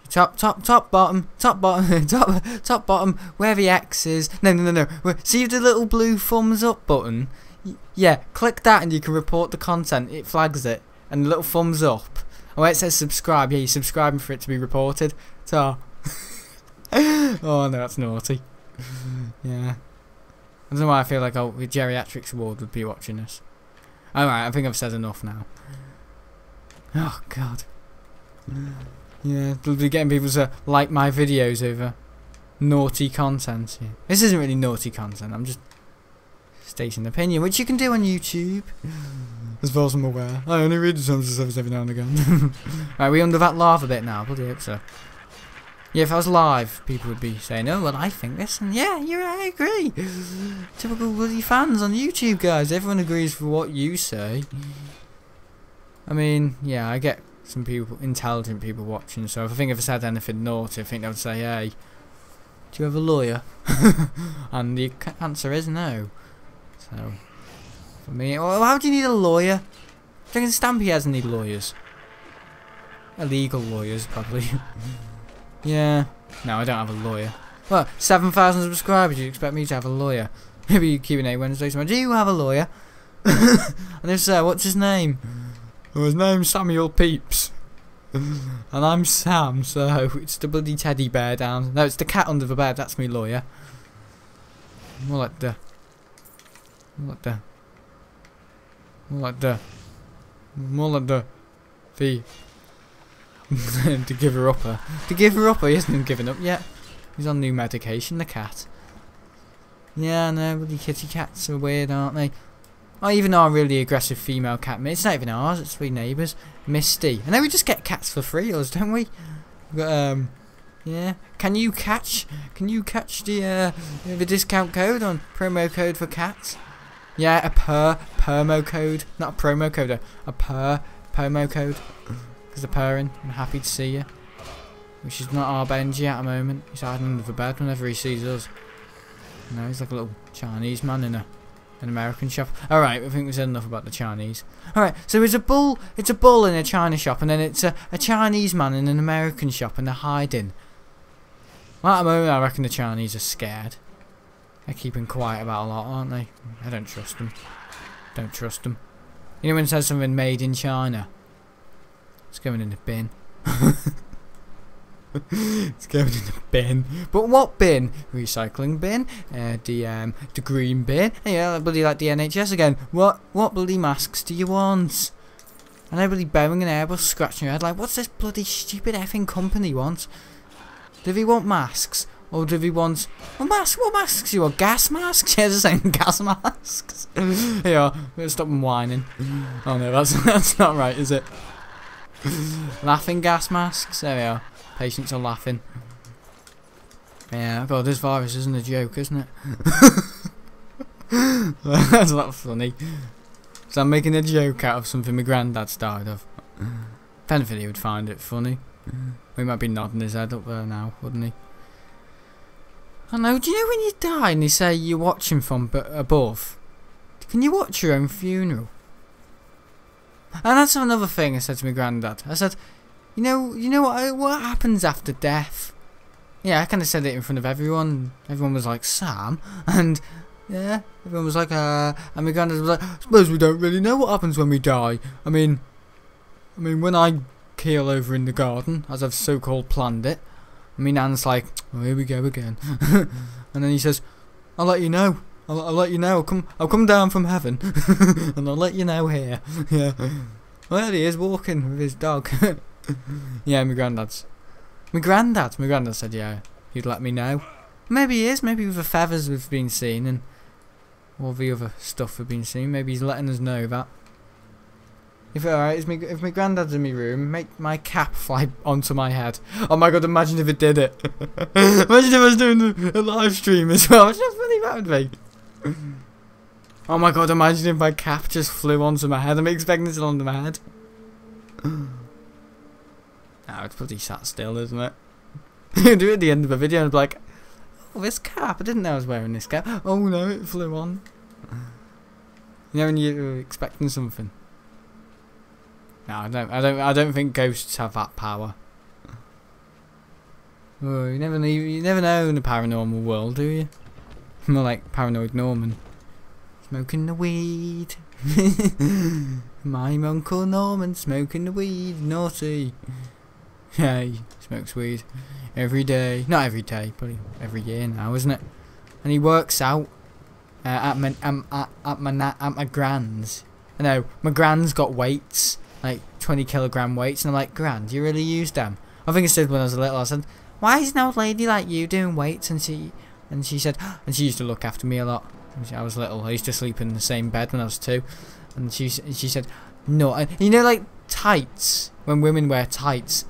Top, top, top, bottom, top, bottom, top, top, bottom, where the X is. No, no, no, no. See the little blue thumbs up button? Yeah, click that and you can report the content. It flags it. And the little thumbs up. Oh, it says subscribe. Yeah, you're subscribing for it to be reported. So. Oh, no, that's naughty. Yeah. I don't know why I feel like, oh, the Geriatrics Ward would be watching this. Alright, I think I've said enough now. Oh, God. Yeah, they'll be getting people to like my videos over naughty content. Yeah. This isn't really naughty content, I'm just stating an opinion, which you can do on YouTube. As far as I'm aware. I only read the terms of service every now and again. Right, we under that lava bit now, bloody hope so. Yeah, if I was live, people would be saying, oh, well, I think this, and yeah, you're right, I agree. Typical bloody fans on YouTube, guys. Everyone agrees for what you say. I mean, yeah, I get some people, intelligent people watching, so if I think if I said anything naughty, I think they would say, hey, do you have a lawyer? And the answer is no. So, for me, well, how do you need a lawyer? Do you reckon Stampy doesn't need lawyers? Illegal lawyers, probably. Yeah. No, I don't have a lawyer. Well, seven thousand subscribers, you expect me to have a lawyer? Maybe Q and A Wednesday tomorrow. Do you have a lawyer? And if so, what's his name? Well, his name's Samuel Peeps. And I'm Sam, so it's the bloody teddy bear down. No, it's the cat under the bed, that's me lawyer. More like the... More like the... More like the... More like the... The... To give her upper. To give her upper, he hasn't given up yet. He's on new medication, the cat. Yeah, no, bloody kitty cats are weird, aren't they? Oh, even our really aggressive female cat, it's not even ours, it's three neighbours, Misty. And then we just get cats for free, us, don't we? We've got, um, yeah. Can you catch, can you catch the, uh, the discount code on promo code for cats? Yeah, a per, permo code, not a promo code, a, a per, permo code. Because the purring, I'm happy to see you. Which is not our Benji at the moment, he's hiding under the bed whenever he sees us. No, he's like a little Chinese man in a... An American shop. Alright, I think we said enough about the Chinese. Alright, so it's a bull it's a bull in a China shop, and then it's a, a Chinese man in an American shop, and they're hiding. Well, at the moment I reckon the Chinese are scared. They're keeping quiet about a lot, aren't they? I don't trust them. Don't trust them. You know when it says something made in China? It's going in the bin. It's going in the bin. But what bin? Recycling bin? Uh, the um, the green bin? Hey, yeah, bloody like the N H S again. What what bloody masks do you want? And everybody Boeing and Airbus scratching your head like, what's this bloody stupid effing company want? Do they want masks? Or do they want... What masks? What masks do you want? Gas masks? Yeah, they're saying gas masks. Yeah, we'll stop them whining. Oh no, that's, that's not right, is it? Laughing gas masks? There we are. Patients are laughing. Yeah, God, this virus isn't a joke, isn't it? That's not funny. So I'm making a joke out of something my granddad's died of. If anything, he would find it funny. He might be nodding his head up there now, wouldn't he? I know, do you know when you die and they say you're watching from b above? Can you watch your own funeral? And that's another thing I said to my granddad. I said... You know, you know what, what happens after death? Yeah, I kind of said it in front of everyone. Everyone was like, Sam? And, yeah, everyone was like, uh... And my granddad was like, I suppose we don't really know what happens when we die. I mean, I mean, when I keel over in the garden, as I've so-called planned it, I mean, Anne's like, oh, here we go again. And then he says, I'll let you know. I'll, I'll let you know. I'll come, I'll come down from heaven. And I'll let you know here. Yeah. Well, there he is, walking with his dog. Yeah, my granddad's. My granddad, my granddad said, yeah, he'd let me know. Maybe he is, maybe with the feathers we've been seeing and all the other stuff we've been seeing, maybe he's letting us know that. If alright, if, if my granddad's in my room, make my cap fly onto my head. Oh my God, imagine if it did it. Imagine if I was doing a live stream as well. It's just funny that would be. Oh my God, imagine if my cap just flew onto my head. I'm expecting it onto my head. Now it's bloody sat still, isn't it? Do it at the end of a video and be like, oh, this cap, I didn't know I was wearing this cap. Oh no, it flew on. You know when you're expecting something. No, I don't I don't I don't think ghosts have that power. Oh, you never know you never know in the paranormal world, do you? More like paranoid Norman. Smoking the weed. My Uncle Norman smoking the weed, naughty. Yeah, he smokes weed every day. Not every day, probably every year now, isn't it? And he works out uh, at my um, at, at my na at my gran's. I know my gran's got weights, like twenty kilogram weights, and I'm like, Gran, do you really use them? I think I said when I was little, I said, why is an old lady like you doing weights? And she and she said, and she used to look after me a lot. I was little. I used to sleep in the same bed when I was two, and she she said, no, you know, like tights. When women wear tights.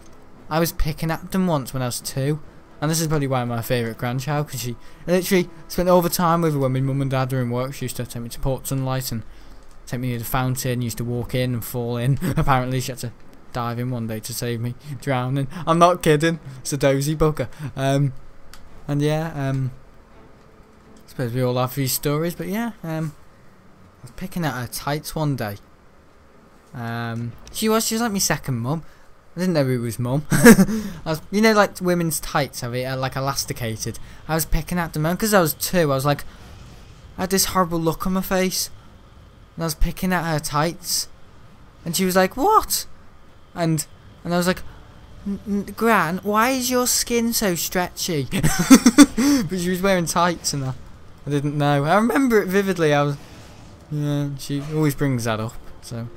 I was picking at them once when I was two, and this is probably why I'm my favourite grandchild, because she literally spent all the time with her when my mum and dad were in work. She used to take me to Port Sunlight and take me to the fountain, used to walk in and fall in. Apparently she had to dive in one day to save me, drowning. I'm not kidding, it's a dozy bugger. Um, and yeah, um, I suppose we all have these stories, but yeah, um, I was picking at her tights one day. Um, she was, she was like my second mum. I didn't know it was mum. You know, like women's tights have it, like elasticated. I was picking at them, man, because I was two. I was like, I had this horrible look on my face, and I was picking at her tights, and she was like, "What?" And and I was like, "Gran, why is your skin so stretchy?" But she was wearing tights, and I, I didn't know. I remember it vividly. I was, yeah. She always brings that up, so.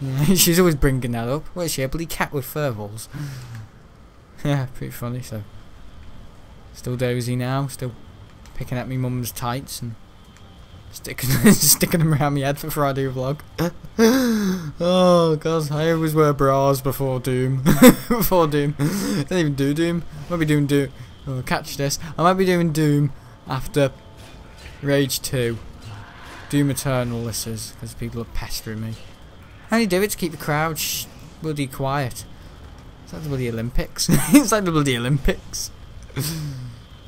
Yeah, she's always bringing that up. What is she, a bloody cat with fur balls? Yeah, pretty funny, so. Still dozy now, still picking at me mum's tights and sticking, sticking them around my head for Friday vlog. Oh, God, I always wear bras before Doom. Before Doom. I don't even do Doom. I might be doing Doom. Oh, catch this. I might be doing Doom after Rage two. Doom Eternal, this is, because people are pestering me. I only do it to keep the crowd sh bloody quiet. It's like the bloody Olympics. It's like the bloody Olympics.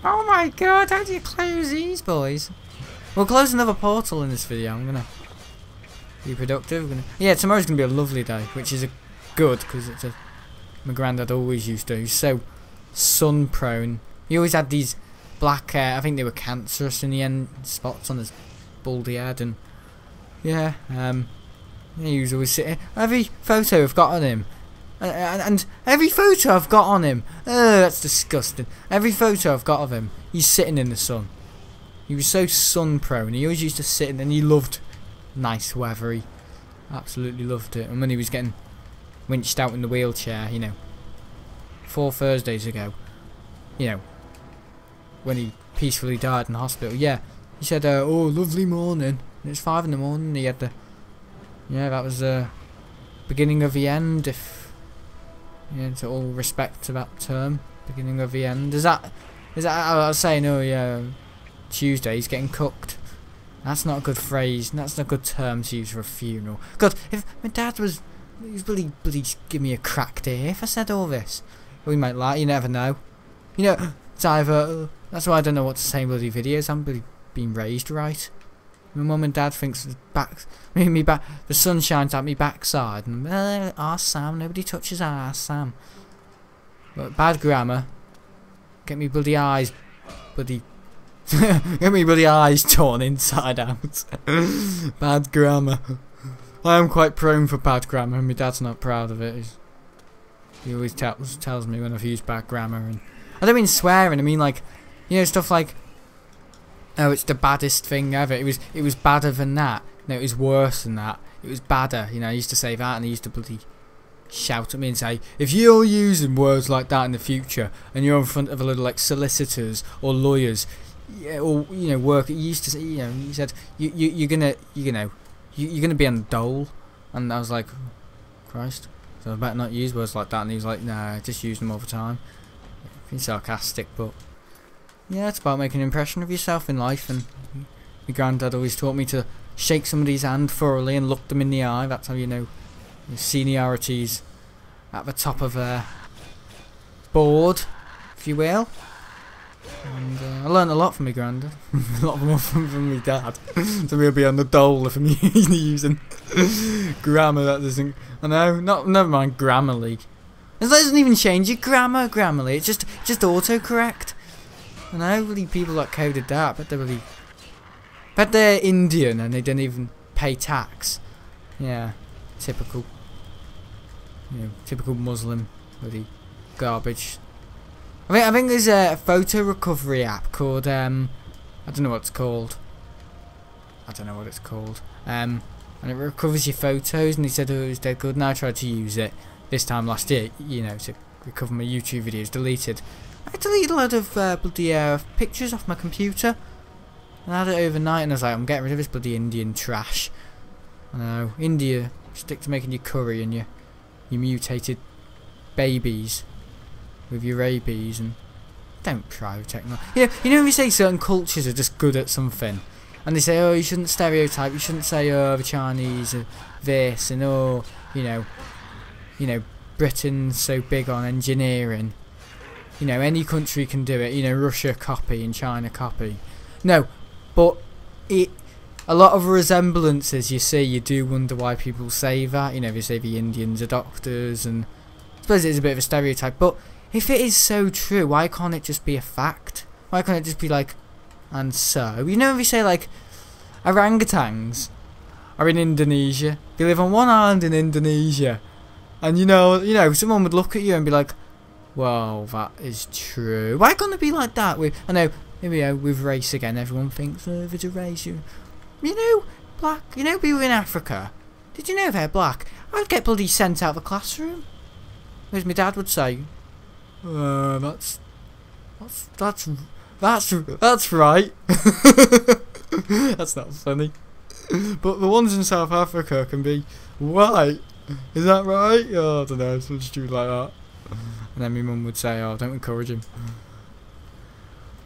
Oh my God, how do you close these, boys? We'll close another portal in this video. I'm gonna be productive. Gonna yeah, tomorrow's gonna be a lovely day, which is a good, because it's a my granddad always used to. He's so sun prone. He always had these black, uh, I think they were cancerous in the end, spots on his baldy head, and yeah, um. He was always sitting. Every photo I've got on him, and, and, and every photo I've got on him, oh, that's disgusting. Every photo I've got of him, he's sitting in the sun. He was so sun prone. He always used to sit in, and he loved nice weather. He absolutely loved it. And when he was getting winched out in the wheelchair, you know, four Thursdays ago, you know, when he peacefully died in the hospital, yeah, he said, uh, "Oh, lovely morning." And it's five in the morning. He had the Yeah, that was the uh, beginning of the end, if, you know, to all respect to that term, beginning of the end. Is that, is that, I was saying, oh yeah, Tuesday's getting cooked. That's not a good phrase, that's not a good term to use for a funeral. God, if my dad was, he was bloody, bloody give me a crack there if I said all this. We might lie, you never know. You know, it's either, that's why I don't know what to say in bloody videos, I haven't really been raised right. My mum and dad thinks the back, me, me back, the sun shines at me backside, and uh, ah Sam, nobody touches ah Sam. But bad grammar. Get me bloody eyes, bloody, get me bloody eyes torn inside out. Bad grammar. I am quite prone for bad grammar, and my dad's not proud of it. He's, he always tells tells me when I've used bad grammar, and I don't mean swearing. I mean like, you know, stuff like. No, it's the baddest thing ever. It was it was badder than that. No, it was worse than that. It was badder. You know, I used to say that, and he used to bloody shout at me and say, if you're using words like that in the future, and you're in front of a little like solicitors or lawyers, or you know, work. He used to say, you know, he said, you you you're gonna you know, you, you're gonna be on the dole, and I was like, oh, Christ, so I better not use words like that. And he was like, nah, I just use them all the time. Being sarcastic, but. Yeah, it's about making an impression of yourself in life, and my granddad always taught me to shake somebody's hand thoroughly and look them in the eye. That's how you know your seniority's at the top of a board, if you will. And uh, I learned a lot from my granddad, a lot more from, from my dad. So we'll be on the dole if I'm using grammar that doesn't. I know, not never mind Grammarly. It doesn't even change your grammar, Grammarly. It's just just autocorrect. I know, really, people that coded that, but they're really, but they're Indian and they don't even pay tax. Yeah, typical. You know, typical Muslim, really garbage. I think, I think there's a photo recovery app called, um, I don't know what it's called. I don't know what it's called. Um, and it recovers your photos, and they said, oh, it was dead good, and I tried to use it this time last year, you know, to recover my YouTube videos deleted. I deleted a lot of uh, bloody uh, pictures off my computer, and I had it overnight, and I was like, I'm getting rid of this bloody Indian trash. I know, India, stick to making your curry and your, your mutated babies with your rabies, and don't try with technology. You know, you know when we say certain cultures are just good at something, and they say, oh, you shouldn't stereotype, you shouldn't say, oh, the Chinese are this, and oh, you know, you know, Britain's so big on engineering. You know, any country can do it. You know, Russia copy and China copy. No, but it, a lot of resemblances you see, you do wonder why people say that. You know, they say the Indians are doctors, and I suppose it is a bit of a stereotype, but if it is so true, why can't it just be a fact? Why can't it just be like, and so? You know, if you say, like, orangutans are in Indonesia. They live on one island in Indonesia. And, you know, you know, someone would look at you and be like, well, that is true. Why can't it be like that? With, I know, here we go, with race again. Everyone thinks, oh, there's a race. You, you know, black, you know, people in Africa. Did you know they're black? I'd get bloody sent out of the classroom. As my dad would say, Uh, that's, that's, that's, that's, that's right. That's not funny. But the ones in South Africa can be white. Is that right? Oh, I don't know, something stupid like that. And then my mum would say, oh, don't encourage him.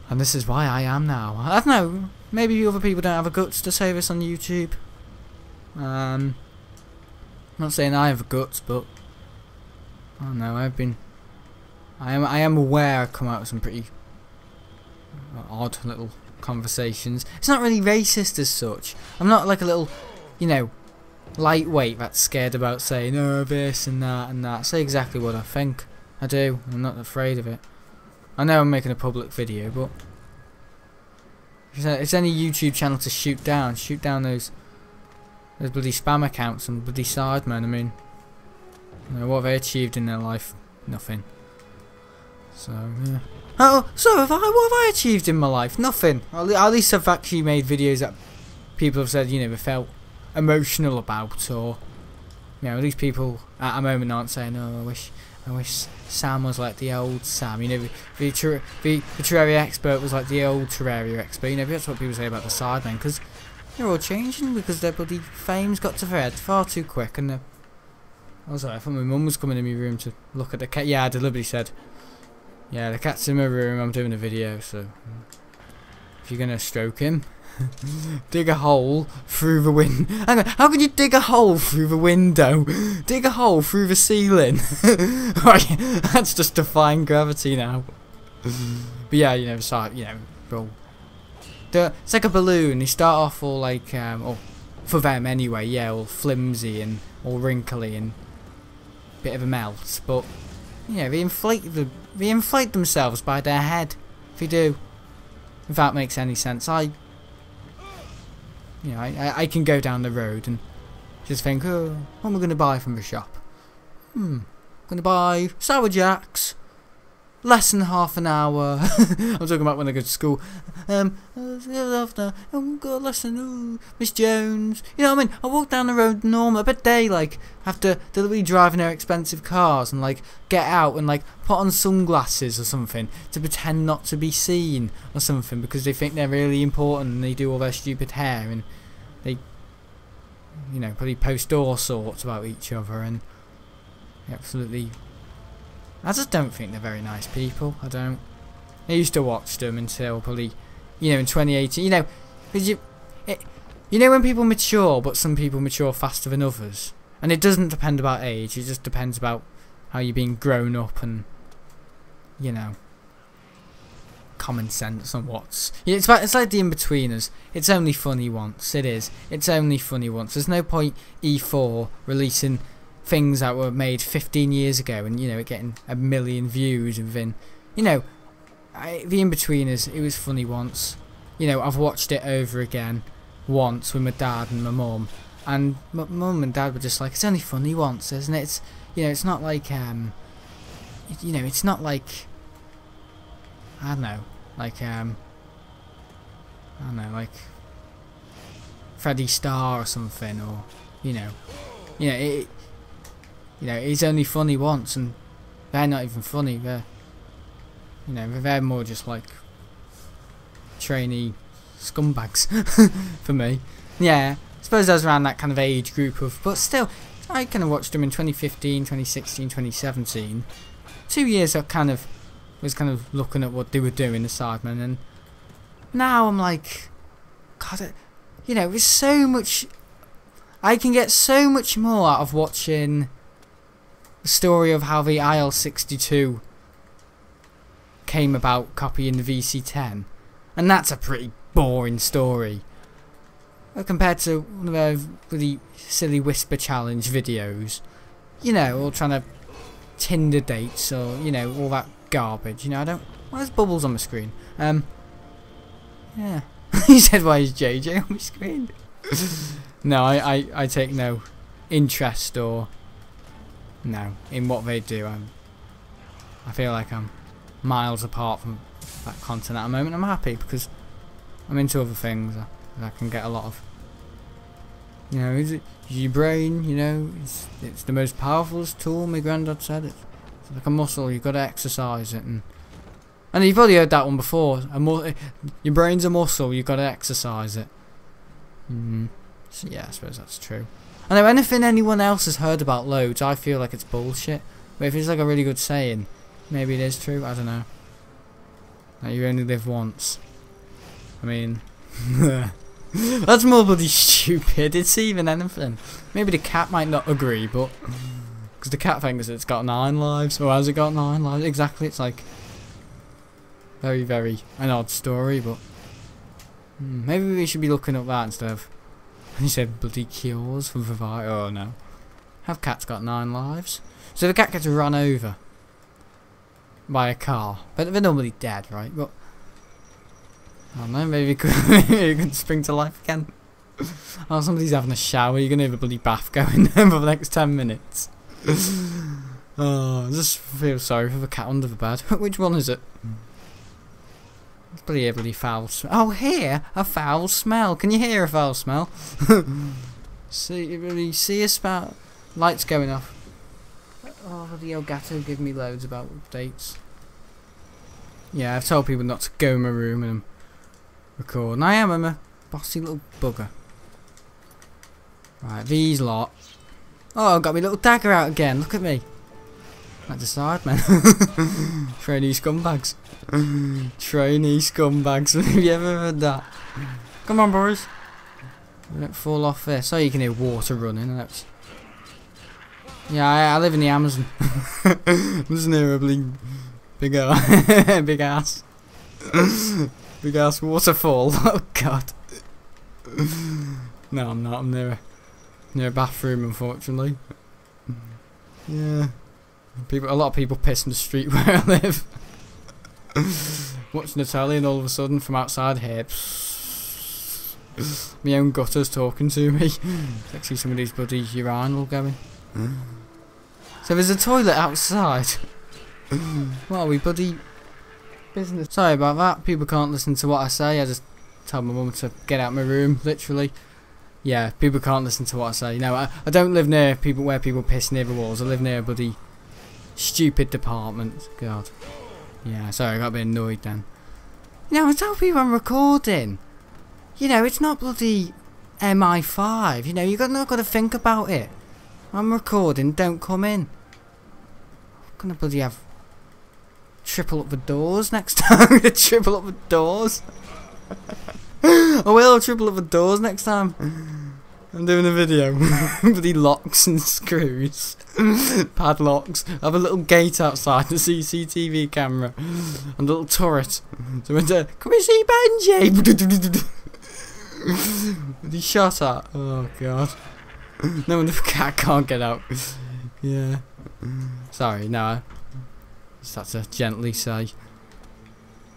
And this is why I am now. I don't know, maybe other people don't have the guts to say this on YouTube. Um, I'm not saying I have the guts, but I don't know, I've been... I am I am aware I've come out with some pretty odd little conversations. It's not really racist as such. I'm not like a little, you know, lightweight that's scared about saying, oh, this and that and that. I say exactly what I think. I do. I'm not afraid of it. I know I'm making a public video, but if it's any YouTube channel to shoot down, shoot down those those bloody spam accounts and bloody Sidemen. I mean, you know, what have they achieved in their life? Nothing. So, yeah. Oh, so have I, what have I achieved in my life? Nothing. At least I've actually made videos that people have said, you know, they felt emotional about, or, you know, at least people at a moment aren't saying, oh, I wish I wish Sam was like the old Sam. You know, the, the, ter the, the Terraria expert was like the old Terraria expert. You know, that's what people say about the Sidemen, because they're all changing, because their bloody fame's got to their head far too quick. And I was like, I thought my mum was coming in my room to look at the cat. Yeah, I deliberately said, yeah, the cat's in my room, I'm doing a video, so if you're gonna stroke him, dig a hole through the wind. Hang on, how can you dig a hole through the window? Dig a hole through the ceiling. Right, that's just defying gravity now. But yeah, you know, so, you know, roll. It's like a balloon. They start off all like, um, or for them anyway, yeah, all flimsy and all wrinkly and a bit of a melt, but you know, they inflate the. They inflate themselves by their head, if you do. If that makes any sense. I, you know, I, I can go down the road and just think, oh, what am I going to buy from the shop? Hmm, I'm going to buy Sour Jacks. Less than half an hour. I'm talking about when I go to school. Um, after, oh God, less than, ooh, Miss Jones. You know what I mean? I walk down the road normal. I bet they, like, have to deliberately drive in their expensive cars and, like, get out and, like, put on sunglasses or something to pretend not to be seen or something because they think they're really important and they do all their stupid hair and they, you know, probably post all sorts about each other and absolutely... I just don't think they're very nice people. I don't. I used to watch them until probably, you know, in twenty eighteen. You know, cause you, it, you know when people mature, but some people mature faster than others, and it doesn't depend about age. It just depends about how you're being grown up and, you know, common sense and what's... It's like, it's like the in-betweeners. It's only funny once. It is. It's only funny once. There's no point E four releasing things that were made fifteen years ago and, you know, it getting a million views and then, you know, I, the in-betweeners, it was funny once. You know, I've watched it over again once with my dad and my mum, and my mum and dad were just like, it's only funny once, isn't it? It's, you know, it's not like, um, you know, it's not like, I don't know, like, um, I don't know, like, Freddie Starr or something, or, you know, you know, it, you know, it's only funny once, and they're not even funny, they're, you know, they're more just like trainee scumbags for me. Yeah, I suppose I was around that kind of age group of, but still, I kind of watched them in twenty fifteen, twenty sixteen, twenty seventeen. Two years I kind of was kind of looking at what they were doing, the Sidemen, and now I'm like, God, it, you know, there's so much, I can get so much more out of watching the story of how the I L sixty-two came about copying the V C ten. And that's a pretty boring story compared to one of those really silly whisper challenge videos, you know, all trying to Tinder dates or, you know, all that garbage. You know, I don't... Why there's bubbles on the screen? Um, yeah. He said, why is J J on my screen? No, I, I, I take no interest or... No, in what they do. I'm, I feel like I'm miles apart from that content at the moment. I'm happy because I'm into other things that I can get a lot of. You know, is it your brain? You know, it's it's the most powerful tool. My granddad said it's, it's like a muscle. You've got to exercise it, and and you've probably heard that one before. A mu your brain's a muscle. You've got to exercise it. Mm-hmm. So yeah, I suppose that's true. I know anything anyone else has heard about loads, I feel like it's bullshit. But if it's like a really good saying, maybe it is true. I don't know. Like, you only live once. I mean, that's more bloody stupid. It's even anything. Maybe the cat might not agree, but because the cat thinks it's got nine lives, or has it got nine lives? Exactly. It's like very, very an odd story, but maybe we should be looking up that instead of. He said bloody cures for Vivi. Oh no, have cats got nine lives? So the cat gets run over by a car, but they're normally dead, right? But I don't know, maybe you can spring to life again. Oh, somebody's having a shower. You're gonna have a bloody bath going there for the next ten minutes. Oh, I just feel sorry for the cat under the bed. Which one is it? It's bloody, bloody foul smell. Oh, here a foul smell. Can you hear a foul smell? See, really see a smell. Lights going off. Oh, the old gato give me loads about updates. Yeah, I've told people not to go in my room and record. And I am, I'm a bossy little bugger. Right, these lot. Oh, I've got my little dagger out again. Look at me. That's a side, man. Trainee scumbags. Trainee scumbags. Have you ever heard that? Come on, boys. Don't fall off this. Oh, you can hear water running. That's... Yeah, I, I live in the Amazon. There's no big ass, big ass, big ass waterfall. Oh God! No, I'm not. I'm near a, near a bathroom, unfortunately. Yeah, people. A lot of people piss in the street where I live. Watching the telly, and all of a sudden, from outside here, my own gutter's talking to me. I see some of these bloody urinal going. So there's a toilet outside. What are we, bloody business? Sorry about that. People can't listen to what I say. I just tell my mum to get out of my room, literally. Yeah, people can't listen to what I say. You know, I, I don't live near people where people piss near the walls. I live near a bloody stupid department. God. Yeah, sorry, I got a bit annoyed then. You know, I tell people I'm recording. You know, it's not bloody M I five. You know, you've got, not got to think about it. I'm recording, don't come in. I'm gonna bloody have triple up the doors next time. I'm gonna triple up the doors. I will triple up the doors next time. I'm doing a video. But he locks and screws. Padlocks. I have a little gate outside, the C C T V camera. And a little turret. So I went to, can we see Benji? And he shot at. Oh god. No wonder the cat can't get out. Yeah. Sorry, no. I just had to gently say,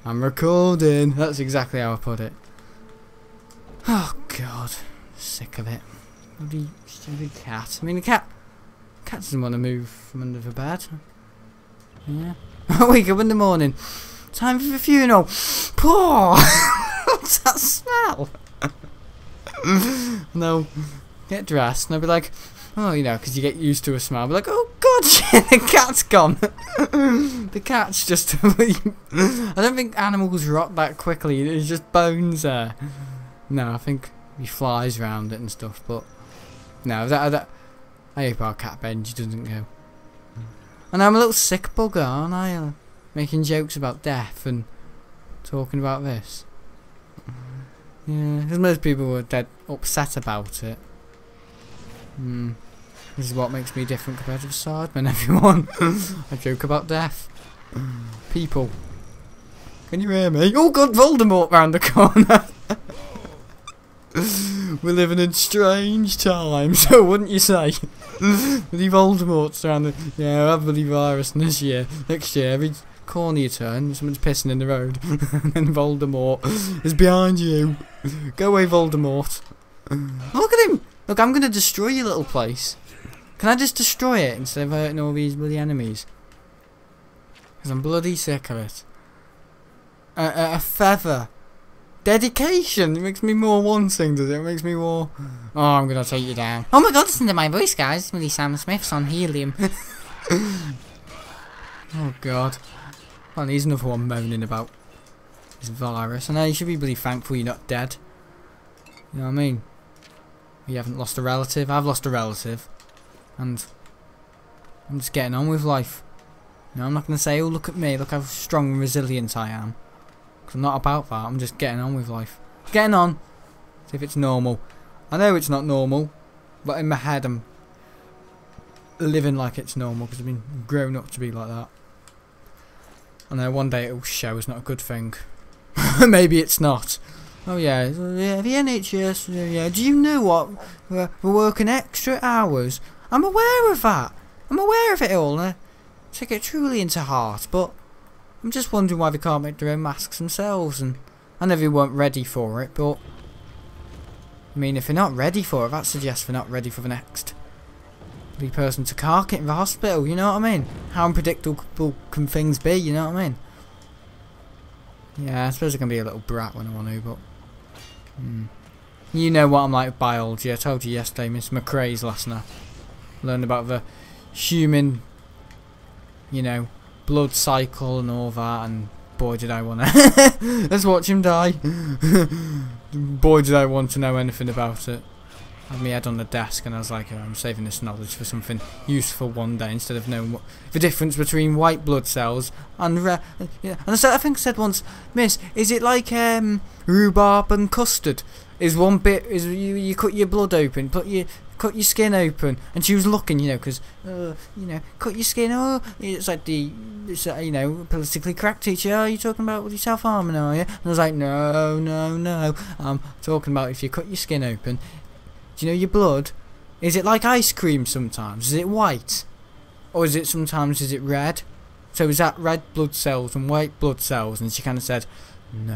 I'm recording. That's exactly how I put it. Oh god. Sick of it. Bloody stupid cat. I mean, the cat. The cat doesn't want to move from under the bed. Yeah. I wake up in the morning. Time for the funeral. Poor. What's that smell? No. Get dressed, and I'll be like, oh, you know, because you get used to a smell. I'll be like, oh god, shit, the cat's gone. The cat's just. I don't think animals rot that quickly. There's just bones there. No, I think. He flies around it and stuff, but no, that, that I hope our cat Benji doesn't go. And I'm a little sick bugger, aren't I? Uh, making jokes about death and talking about this. Yeah, because most people were dead upset about it. Mm. This is what makes me different compared to the Sidemen, everyone. I joke about death. People. Can you hear me? Oh god, Voldemort round the corner! We're living in strange times, so wouldn't you say? Bloody Voldemort's around the... Yeah, we'll have bloody virus this year. Next year, every corner you turn, someone's pissing in the road. And Voldemort is behind you. Go away, Voldemort. Oh, look at him! Look, I'm going to destroy your little place. Can I just destroy it instead of hurting all these bloody enemies? Because I'm bloody sick of it. A, a, a feather. Dedication! It makes me more wanting, does it? It makes me more... Oh, I'm gonna take you down. Oh my god, listen to my voice, guys. It's really Sam Smith's on helium. Oh god. Well, there's another one moaning about this virus. I know, you should be really thankful you're not dead. You know what I mean? You haven't lost a relative. I've lost a relative. And I'm just getting on with life. You know, I'm not gonna say, oh, look at me. Look how strong and resilient I am. I'm not about that, I'm just getting on with life. Getting on! See if it's normal. I know it's not normal, but in my head I'm living like it's normal because I've been grown up to be like that. And then one day it'll show it's not a good thing. Maybe it's not. Oh yeah, yeah, the N H S, yeah, do you know what? We're, we're working extra hours. I'm aware of that. I'm aware of it all. And I take it truly into heart, but... I'm just wondering why they can't make their own masks themselves, and I know they weren't ready for it, but I mean, if they're not ready for it, that suggests they're not ready for the next the person to cark it in the hospital, you know what I mean? How unpredictable can things be, you know what I mean? Yeah, I suppose I can be a little brat when I want to, but... Hmm. You know what I'm like with biology, I told you yesterday, Miss McRae's last night. Learned about the human, you know... blood cycle and all that, and boy did I want to. Let's watch him die. Boy did I want to know anything about it. I had my head on the desk and I was like, oh, I'm saving this knowledge for something useful one day instead of knowing what the difference between white blood cells and re yeah. And I said, I think I said once, Miss, is it like um rhubarb and custard? Is one bit is you you cut your blood open, put your cut your skin open, and she was looking, you know, because, uh, you know, cut your skin, oh, it's like the, it's like, you know, politically correct teacher, oh, you're talking about self-harming, are you? And I was like, no, no, no, I'm talking about if you cut your skin open, do you know your blood, is it like ice cream sometimes, is it white, or is it sometimes, is it red, so is that red blood cells and white blood cells, and she kind of said, no,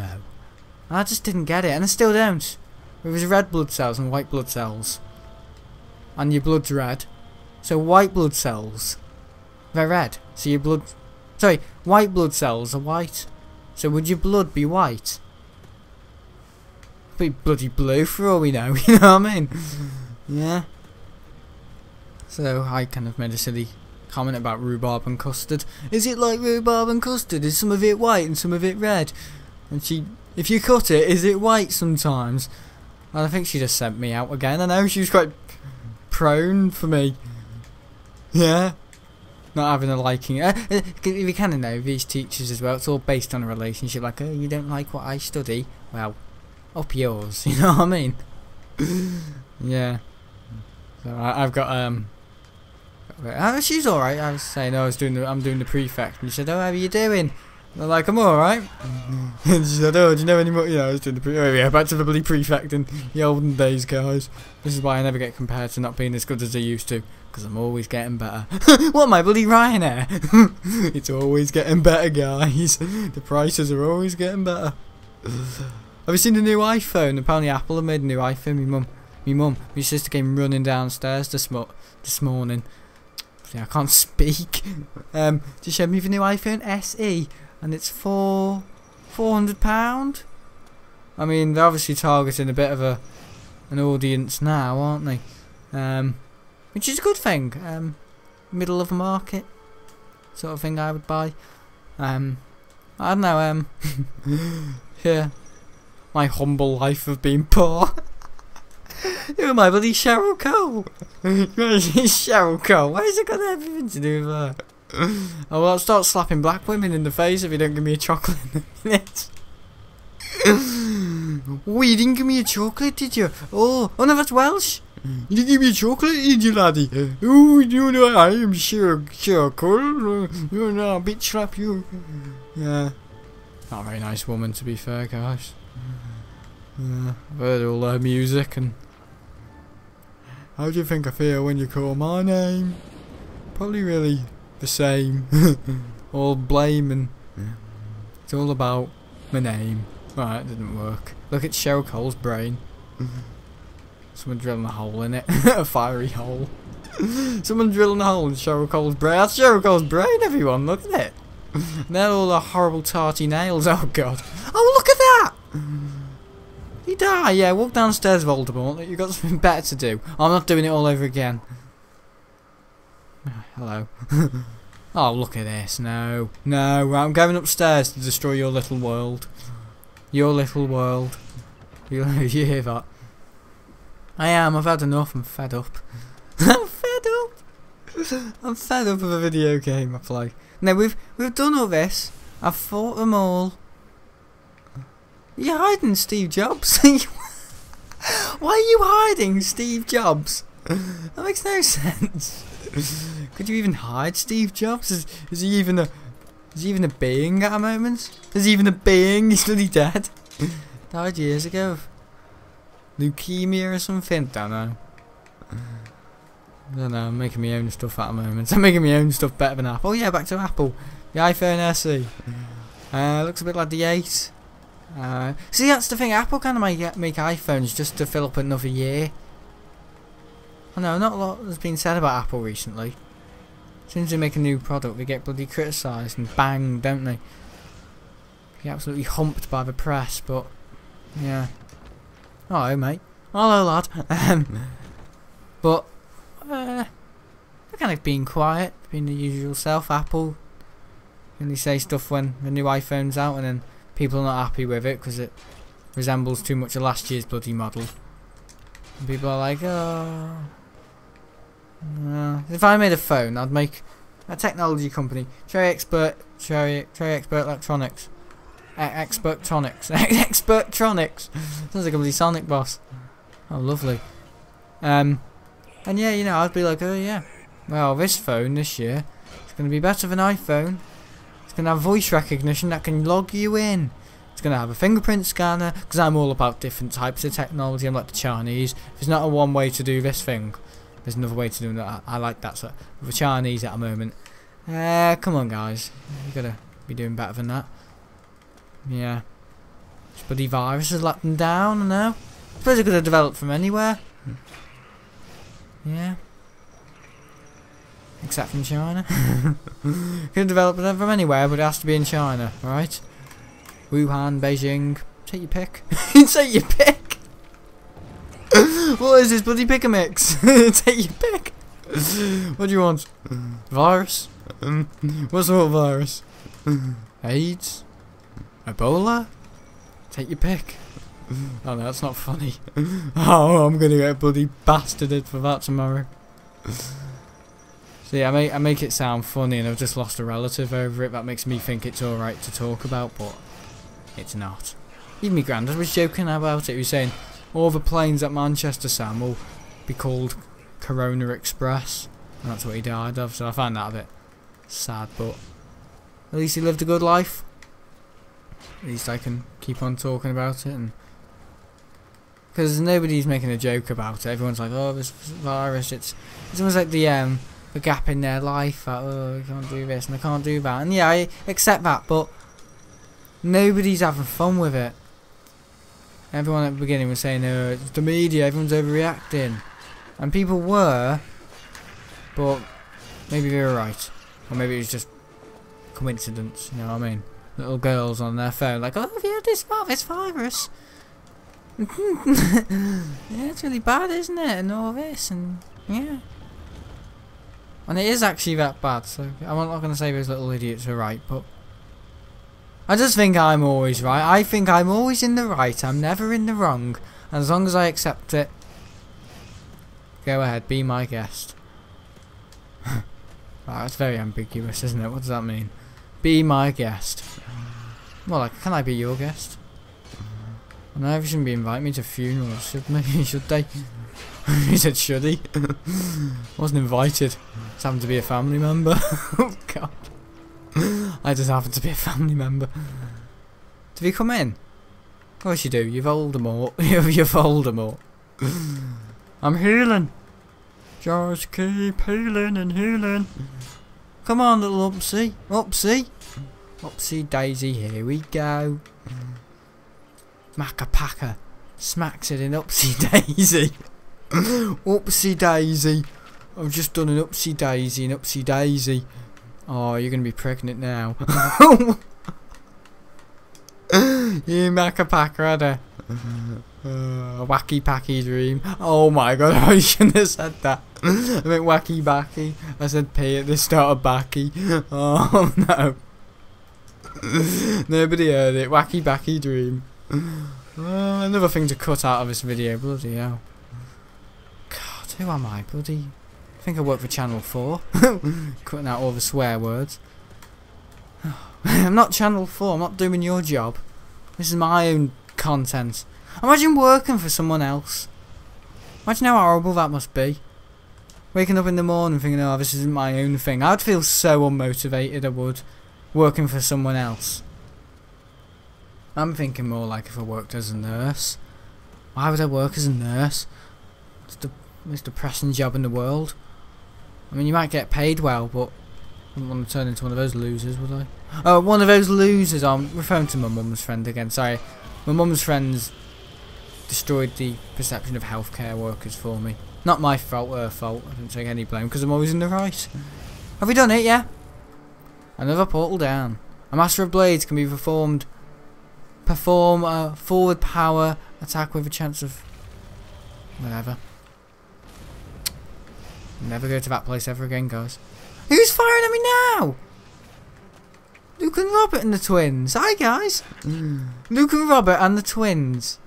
and I just didn't get it, and I still don't, it was red blood cells and white blood cells, and your blood's red, so white blood cells, they're red, so your blood, sorry, white blood cells are white, so would your blood be white? Be bloody blue for all we know, you know what I mean? Yeah. So I kind of made a silly comment about rhubarb and custard. Is it like rhubarb and custard? Is some of it white and some of it red? And she, if you cut it, is it white sometimes? And I think she just sent me out again. I know she was quite... prone for me, yeah, not having a liking. Uh, we kind of know these teachers as well, it's all based on a relationship, like, oh, you don't like what I study, well, up yours, you know what I mean? Yeah, So I, I've got um. Oh, she's all right. I was saying, oh, I was doing the, I'm doing the prefect, and she said, "Oh, how are you doing?" And I'm like, "I'm all right." And she said, "Oh, do you know any more?" You know, I was doing the prefect. Oh, yeah, back to the bloody prefect in the olden days, guys. This is why I never get compared to not being as good as I used to, because I'm always getting better. What am I, bloody Ryanair? It's always getting better, guys. The prices are always getting better. Have you seen the new iPhone? Apparently Apple have made a new iPhone. My mum, my mum, my sister came running downstairs this mo this morning. I can't speak. Um, she showed me the new iPhone S E, and it's for four hundred pound. I mean, they're obviously targeting a bit of a an audience now, aren't they? Um, which is a good thing. Um, middle of the market sort of thing I would buy. Um, I don't know. Um, yeah. My humble life of being poor. Who am I, bloody Cheryl Cole? Cheryl Cole, why has it got everything to do with her? Oh, well, I'll start slapping black women in the face if you don't give me a chocolate in a minute. Oh, you didn't give me a chocolate, did you? Oh, oh no, that's Welsh. You didn't give me a chocolate, did you, laddie? Oh, you know, I am Cheryl, Cheryl Cole. You know, I'll bitch slap you. Yeah. Not a very nice woman, to be fair, guys. Yeah, I've heard all their music and... How do you think I feel when you call my name? Probably really the same. All blame and... Yeah. It's all about my name. Right, it didn't work. Look at Cheryl Cole's brain. Someone drilling a hole in it. A fiery hole. Someone drilling a hole in Cheryl Cole's brain. That's Cheryl Cole's brain, everyone, look at it. And they're all the horrible tarty nails, oh god. Oh, look at that! You die, yeah, walk downstairs, Voldemort. You've got something better to do. I'm not doing it all over again. Hello. Oh, look at this. No, no, I'm going upstairs to destroy your little world. Your little world. You, you hear that? I am, I've had enough. I'm fed up. I'm fed up. I'm fed up of a video game I play. Now, we've, we've done all this. I've fought them all. You're hiding Steve Jobs. Why are you hiding Steve Jobs? That makes no sense. Could you even hide Steve Jobs? Is, is he even a is he even a being at a moment? Is he even a being? He's bloody dead. Died years ago of leukemia or something. Don't know. I don't know. I'm making my own stuff at a moment. I'm making my own stuff better than Apple. Oh yeah, back to Apple. The iPhone S E. Uh, looks a bit like the eight. Uh, see, that's the thing, Apple kind of make, make iPhones just to fill up another year. I know, not a lot has been said about Apple recently. As soon as they make a new product, they get bloody criticised and banged, don't they? They get absolutely humped by the press, but... Yeah. Hello, mate. Hello, lad. um, but... Uh, they're kind of being quiet, being the usual self, Apple. And they say stuff when the new iPhone's out, and then... people are not happy with it because it resembles too much of last year's bloody model. And people are like, oh... Uh, if I made a phone, I'd make a technology company. Cherry Expert... Cherry, Cherry Expert Electronics. E Expertronics. Expertronics! Sounds like a bloody Sonic boss. Oh, lovely. Um, and yeah, you know, I'd be like, oh yeah. Well, this phone this year is going to be better than iPhone. It's going to have voice recognition that can log you in. It's going to have a fingerprint scanner, because I'm all about different types of technology. I'm like the Chinese. There's not a one way to do this thing. There's another way to do that. I like that. So the Chinese at the moment. Uh, come on, guys. You've got to be doing better than that. Yeah. This bloody virus has let them down, I know. I suppose it could have developed from anywhere. Yeah. Except from China. Could develop it from anywhere, but it has to be in China, right? Wuhan, Beijing, take your pick. Take your pick. What is this bloody pick a mix? Take your pick. What do you want? Virus? What sort of virus? AIDS? Ebola? Take your pick. Oh no, that's not funny. Oh, I'm gonna get bloody bastarded for that tomorrow. Yeah, I make, I make it sound funny, and I've just lost a relative over it. That makes me think it's alright to talk about, but it's not. Even my granddad was joking about it. He was saying, all the planes at Manchester, Sam, will be called Corona Express. And that's what he died of, so I find that a bit sad, but at least he lived a good life. At least I can keep on talking about it, and because nobody's making a joke about it. Everyone's like, oh, this virus, it's, it's almost like the, um, the gap in their life. Like, oh, I can't do this and I can't do that. And yeah, I accept that, but nobody's having fun with it. Everyone at the beginning was saying, oh, it's the media, everyone's overreacting. And people were, but maybe they were right. Or maybe it was just coincidence, you know what I mean? Little girls on their phone, like, oh, have you had this, this virus? Yeah, it's really bad, isn't it, and all this, and yeah, and it is actually that bad, so I'm not going to say those little idiots are right, but I just think I'm always right. I think I'm always in the right. I'm never in the wrong, and as long as I accept it, go ahead, be my guest. Wow, that's very ambiguous, isn't it? What does that mean? Be my guest. Well, like, can I be your guest? No, they shouldn't be inviting me to funerals, should maybe should they? He said, should he? Wasn't invited. Just happened to be a family member. Oh god. I just happened to be a family member. Did he come in? Of course you do, you're Voldemort. You're Voldemort. I'm healing. Just keep healing and healing. Come on, little upsie. Upsie. Upsie daisy, here we go. Macapaca smacks it in upsy daisy. Upsy daisy. I've just done an upsy daisy and upsy daisy. Oh, you're gonna be pregnant now. You macapaca, had a uh, wacky packy dream. Oh my god, I shouldn't have said that. I meant wacky backy. I said P at the start of backy. Oh no. Nobody heard it. Wacky backy dream. Uh, another thing to cut out of this video, bloody hell. God, who am I, bloody? I think I work for Channel four. Cutting out all the swear words. I'm not Channel four, I'm not doing your job. This is my own content. Imagine working for someone else. Imagine how horrible that must be. Waking up in the morning thinking, oh, this isn't my own thing. I'd feel so unmotivated, I would. Working for someone else. I'm thinking more like if I worked as a nurse. Why would I work as a nurse? It's the most depressing job in the world. I mean, you might get paid well, but I wouldn't want to turn into one of those losers, would I? Oh, one of those losers. I'm referring to my mum's friend again. Sorry. My mum's friend's destroyed the perception of healthcare workers for me. Not my fault, her fault. I don't take any blame because I'm always in the right. Have we done it? Yeah. Another portal down. A master of blades can be performed. Perform a forward power attack with a chance of whatever. Never go to that place ever again, guys. Who's firing at me now? Luke and Robert and the twins. Hi, guys. Mm. Luke and Robert and the twins.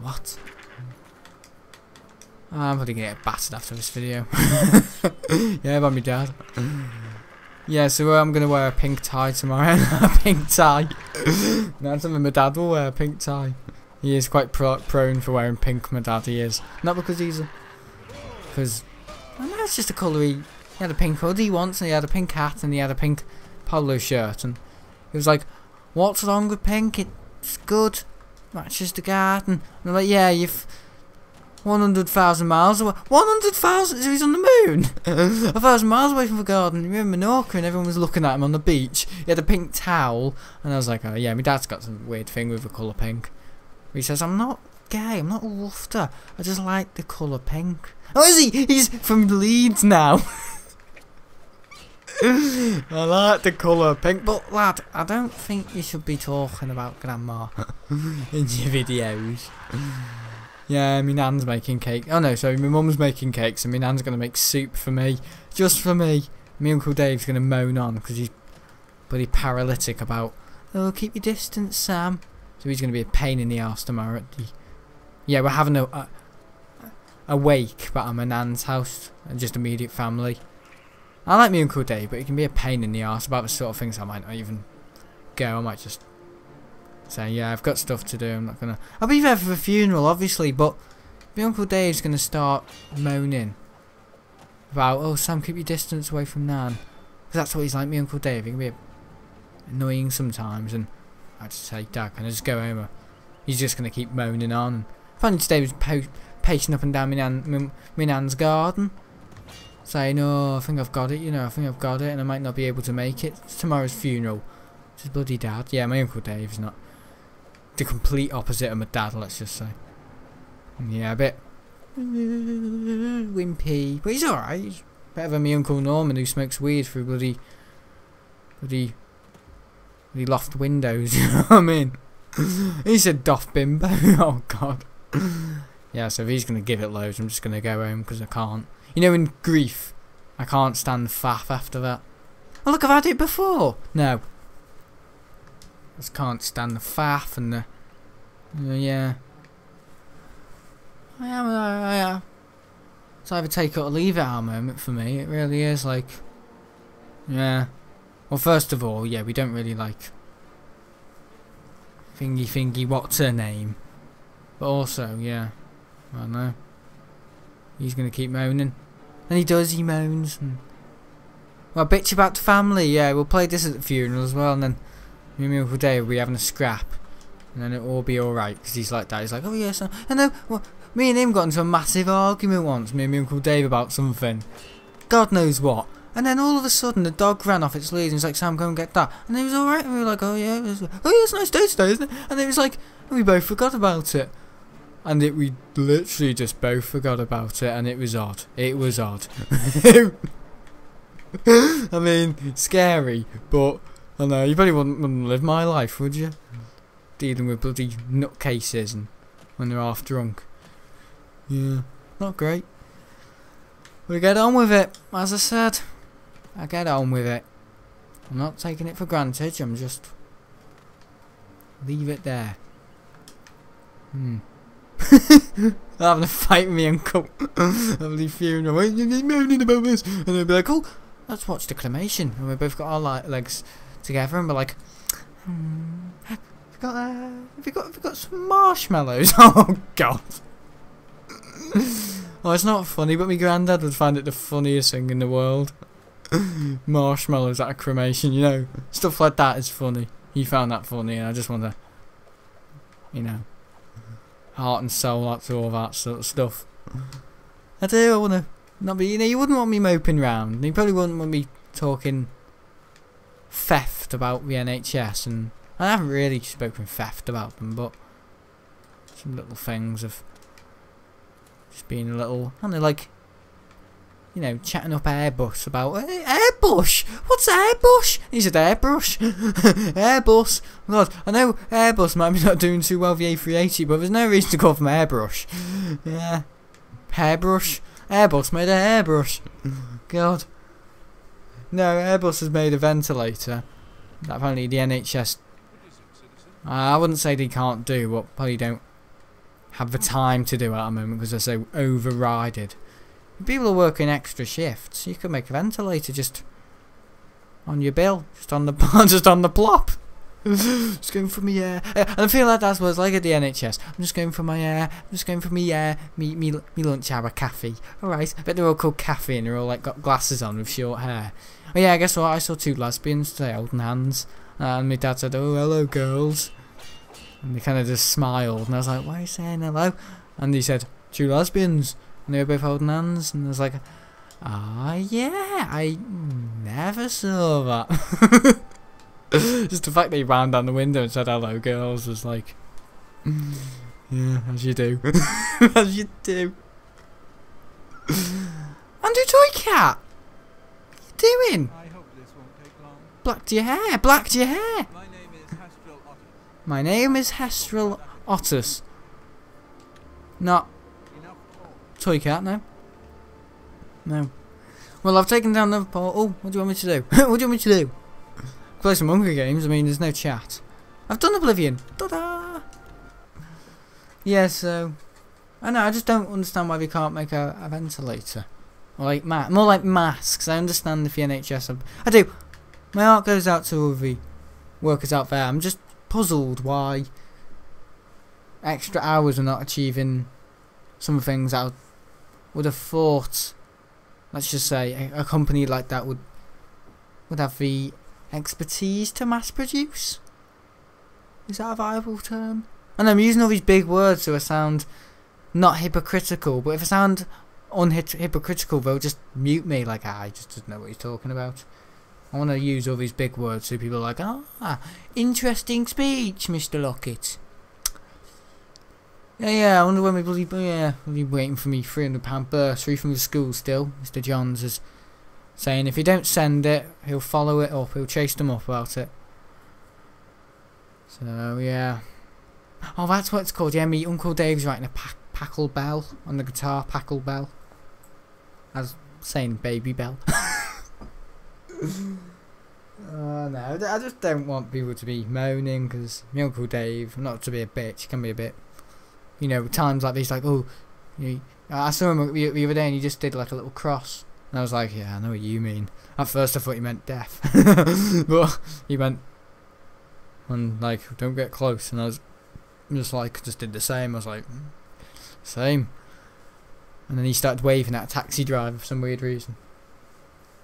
What? Oh, I'm probably gonna get battered after this video. Yeah, by my dad. Yeah, so I'm going to wear a pink tie tomorrow. A pink tie. That's something my dad will wear, a pink tie. He is quite pro prone for wearing pink, my dad, he is. Not because he's a... Because... I know it's just a colour. He, he had a pink hoodie once, and he had a pink hat, and he had a pink polo shirt. And he was like, what's wrong with pink? It's good. Matches the garden. And I'm like, yeah, you've... one hundred thousand miles away. one hundred thousand? So he's on the moon? A thousand miles away from the garden. We're in Minorca and everyone was looking at him on the beach. He had a pink towel. And I was like, oh yeah, my dad's got some weird thing with the colour pink. He says, I'm not gay. I'm not a woofter. I just like the colour pink. Oh, is he? He's from Leeds now. I like the colour pink. But lad, I don't think you should be talking about grandma in your videos. Yeah, my nan's making cake. Oh no, sorry, my mum's making cakes, and my nan's going to make soup for me. Just for me. My Uncle Dave's going to moan on, because he's bloody paralytic about, oh, keep your distance, Sam. So he's going to be a pain in the arse tomorrow at the... Yeah, we're having a, a, a wake, but at my nan's house, and just immediate family. I like my Uncle Dave, but he can be a pain in the arse about the sort of things I might not even go. I might just... So yeah, I've got stuff to do, I'm not gonna... I'll be there for the funeral, obviously, but my Uncle Dave's gonna start moaning. Wow, oh Sam, keep your distance away from Nan. Because that's what he's like, me Uncle Dave. He can be annoying sometimes, and I just say, Dad, can I just go home? He's just going to keep moaning on. Finally today was po pacing up and down my, nan my Nan's garden. Saying, oh, I think I've got it, you know, I think I've got it, and I might not be able to make it. It's tomorrow's funeral. It's his bloody dad. Yeah, my Uncle Dave's not the complete opposite of my dad, let's just say. Yeah, a bit wimpy, but he's alright. He's better than my Uncle Norman, who smokes weed through bloody, bloody, bloody loft windows, you know what I mean? He's a doff bimbo, oh god. Yeah, so if he's going to give it loads, I'm just going to go home, because I can't. You know, in grief, I can't stand faff after that. Oh look, I've had it before! No. I just can't stand the faff and the... Uh, yeah. I am, I am. It's either take it or leave it at our moment for me. It really is, like... Yeah. Well, first of all, yeah, we don't really like... Thingy thingy, what's her name? But also, yeah. I don't know. He's going to keep moaning. And he does, he moans. And... Well, bitch about the family, yeah. We'll play this at the funeral as well, and then... Me and my Uncle Dave will be having a scrap, and then it'll all be alright, because he's like that. He's like, oh yes, I know. Well, me and him got into a massive argument once, me and my Uncle Dave, about something. God knows what. And then all of a sudden the dog ran off its lead and he's like, Sam, go and get that. And it was alright, and we were like, oh yeah, it was, oh yeah, it's a nice day today, isn't it? And it was like, and we both forgot about it. And it, we literally just both forgot about it, and it was odd. It was odd. I mean, scary, but... I know, you probably wouldn't, wouldn't live my life, would you? Dealing with bloody nutcases and when they're half drunk. Yeah, not great. We get on with it, as I said. I get on with it. I'm not taking it for granted, I'm just... Leave it there. Hmm. I'm having a fight with me uncle. I'll leave funeral. He's moaning about this. And they'll be like, oh, let's watch the claymation. And we both got our like, legs... together and we're like, hmm, have we got, uh, have we got, have we got some marshmallows? Oh god! Oh, it's not funny, but my granddad would find it the funniest thing in the world. Marshmallows at a cremation, you know, stuff like that is funny. He found that funny, and I just want to, you know, heart and soul out to all that sort of stuff. I do. I want to not be, you know, you wouldn't want me moping round. You probably wouldn't want me talking. Theft about the N H S, and I haven't really spoken theft about them, but some little things of just being a little, aren't they, like, you know, chatting up Airbus about hey, Airbus. What's Airbus? He said airbrush. Airbus. God, I know Airbus might be not doing too well the A three eighty, but there's no reason to call them airbrush. Yeah, hairbrush. Airbus made a hairbrush. God. No, Airbus has made a ventilator that apparently the N H S, uh, I wouldn't say they can't do, but probably don't have the time to do at the moment because they're so overrided. People are working extra shifts. You could make a ventilator just on your bill, just on the just on the plop. Just going for me air, uh, and I feel like that's what it's like at the N H S. I'm just going for my air, uh, I'm just going for me air, uh, me me me lunch hour cafe. All right, I bet they're all called cafe and they're all like got glasses on with short hair. Oh yeah, guess what? I saw two lesbians today holding hands, and my dad said, "Oh, hello, girls," and they kind of just smiled, and I was like, "Why are you saying hello?" And he said, "Two lesbians," and they were both holding hands, and I was like, "Ah, yeah, I never saw that." Just the fact that he ran down the window and said, "Hello, girls," was like, "Yeah, as you do, as you do." Andrew Toy Cat. Doing? I hope this won't take long. Blacked your hair, blacked your hair. My name is Hestrel Ottus. My name is Hestrel Ottus. Not Toy Cat, no. No. Well, I've taken down the portal. What do you want me to do? What do you want me to do? Play some Hunger Games. I mean, there's no chat. I've done Oblivion. Ta-da! Yeah, so I know. I just don't understand why we can't make a, a ventilator. Or like ma more like masks. I understand if the N H S. I do. My heart goes out to all the workers out there. I'm just puzzled why extra hours are not achieving some things I would have thought let's just say a, a company like that would would have the expertise to mass produce? Is that a viable term? And I'm using all these big words so I sound not hypocritical, but if I sound unhypocritical they'll just mute me like, ah, he just doesn't know what he's talking about. I want to use all these big words so people are like, ah, interesting speech, Mister Lockett. Yeah, yeah, I wonder when we bloody, yeah, we'll be waiting for me three hundred pound bursary from the school still. Mister Johns is saying if you don't send it, he'll follow it up, he'll chase them up about it. So, yeah. Oh, that's what it's called, yeah, me Uncle Dave's writing a pack Packle Bell on the guitar, Packle Bell. I was saying Baby Bell. Oh, no, I just don't want people to be moaning, because my Uncle Dave, not to be a bitch, can be a bit... You know, times like these, like, oh, you, I saw him the, the other day and he just did like a little cross. And I was like, yeah, I know what you mean. At first I thought he meant death. But he went, and like, don't get close. And I was just like, just did the same. I was like, same. And then he started waving at a taxi driver for some weird reason.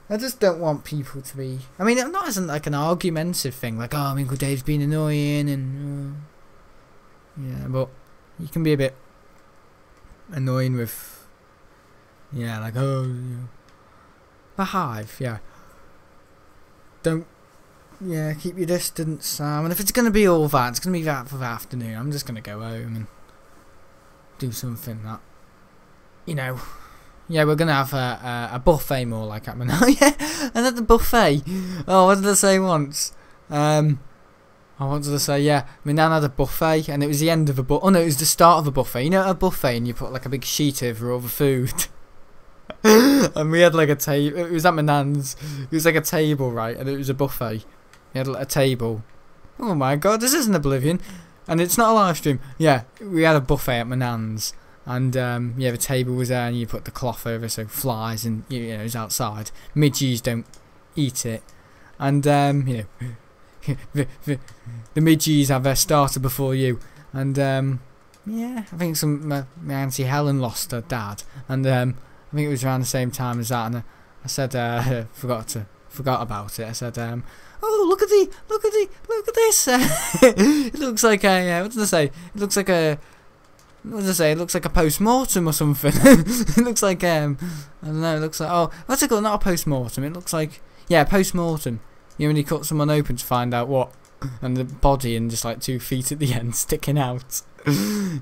I just don't want people to be, I mean, it not isn't like an argumentative thing, like, oh, Uncle Dave's been annoying and, uh, yeah, but. You can be a bit annoying with, yeah, like, oh, you know, the hive, yeah. Don't, yeah, keep your distance, Sam. And if it's going to be all that, it's going to be that for the afternoon. I'm just going to go home and do something that, you know, yeah, we're going to have a, a, a buffet more like at Manila. Yeah, and at the buffet, oh, what did I say once? Um... I wanted to say, yeah, my nan had a buffet, and it was the end of a buffet. Oh no, it was the start of a buffet. You know, at a buffet, and you put like a big sheet over all the food. And we had like a table. It was at my nan's. It was like a table, right? And it was a buffet. We had like, a table. Oh my god, this isn't Oblivion, and it's not a live stream. Yeah, we had a buffet at my nan's, and um, yeah, the table was there, and you put the cloth over so flies and you know it's outside. Midges don't eat it, and um, you know. the, the, the midgies have their starter before you, and um, yeah, I think some my, my auntie Helen lost her dad, and um, I think it was around the same time as that, and I, I said uh, forgot to forgot about it. I said, um, oh look at the look at the look at this. It looks like a uh, what did I say? It looks like a what did I say? It looks like a post mortem or something. It looks like um, I don't know. It looks like oh what's it called? Not a post mortem. It looks like yeah post mortem. You know, when you cut someone open to find out what, and the body and just like two feet at the end sticking out.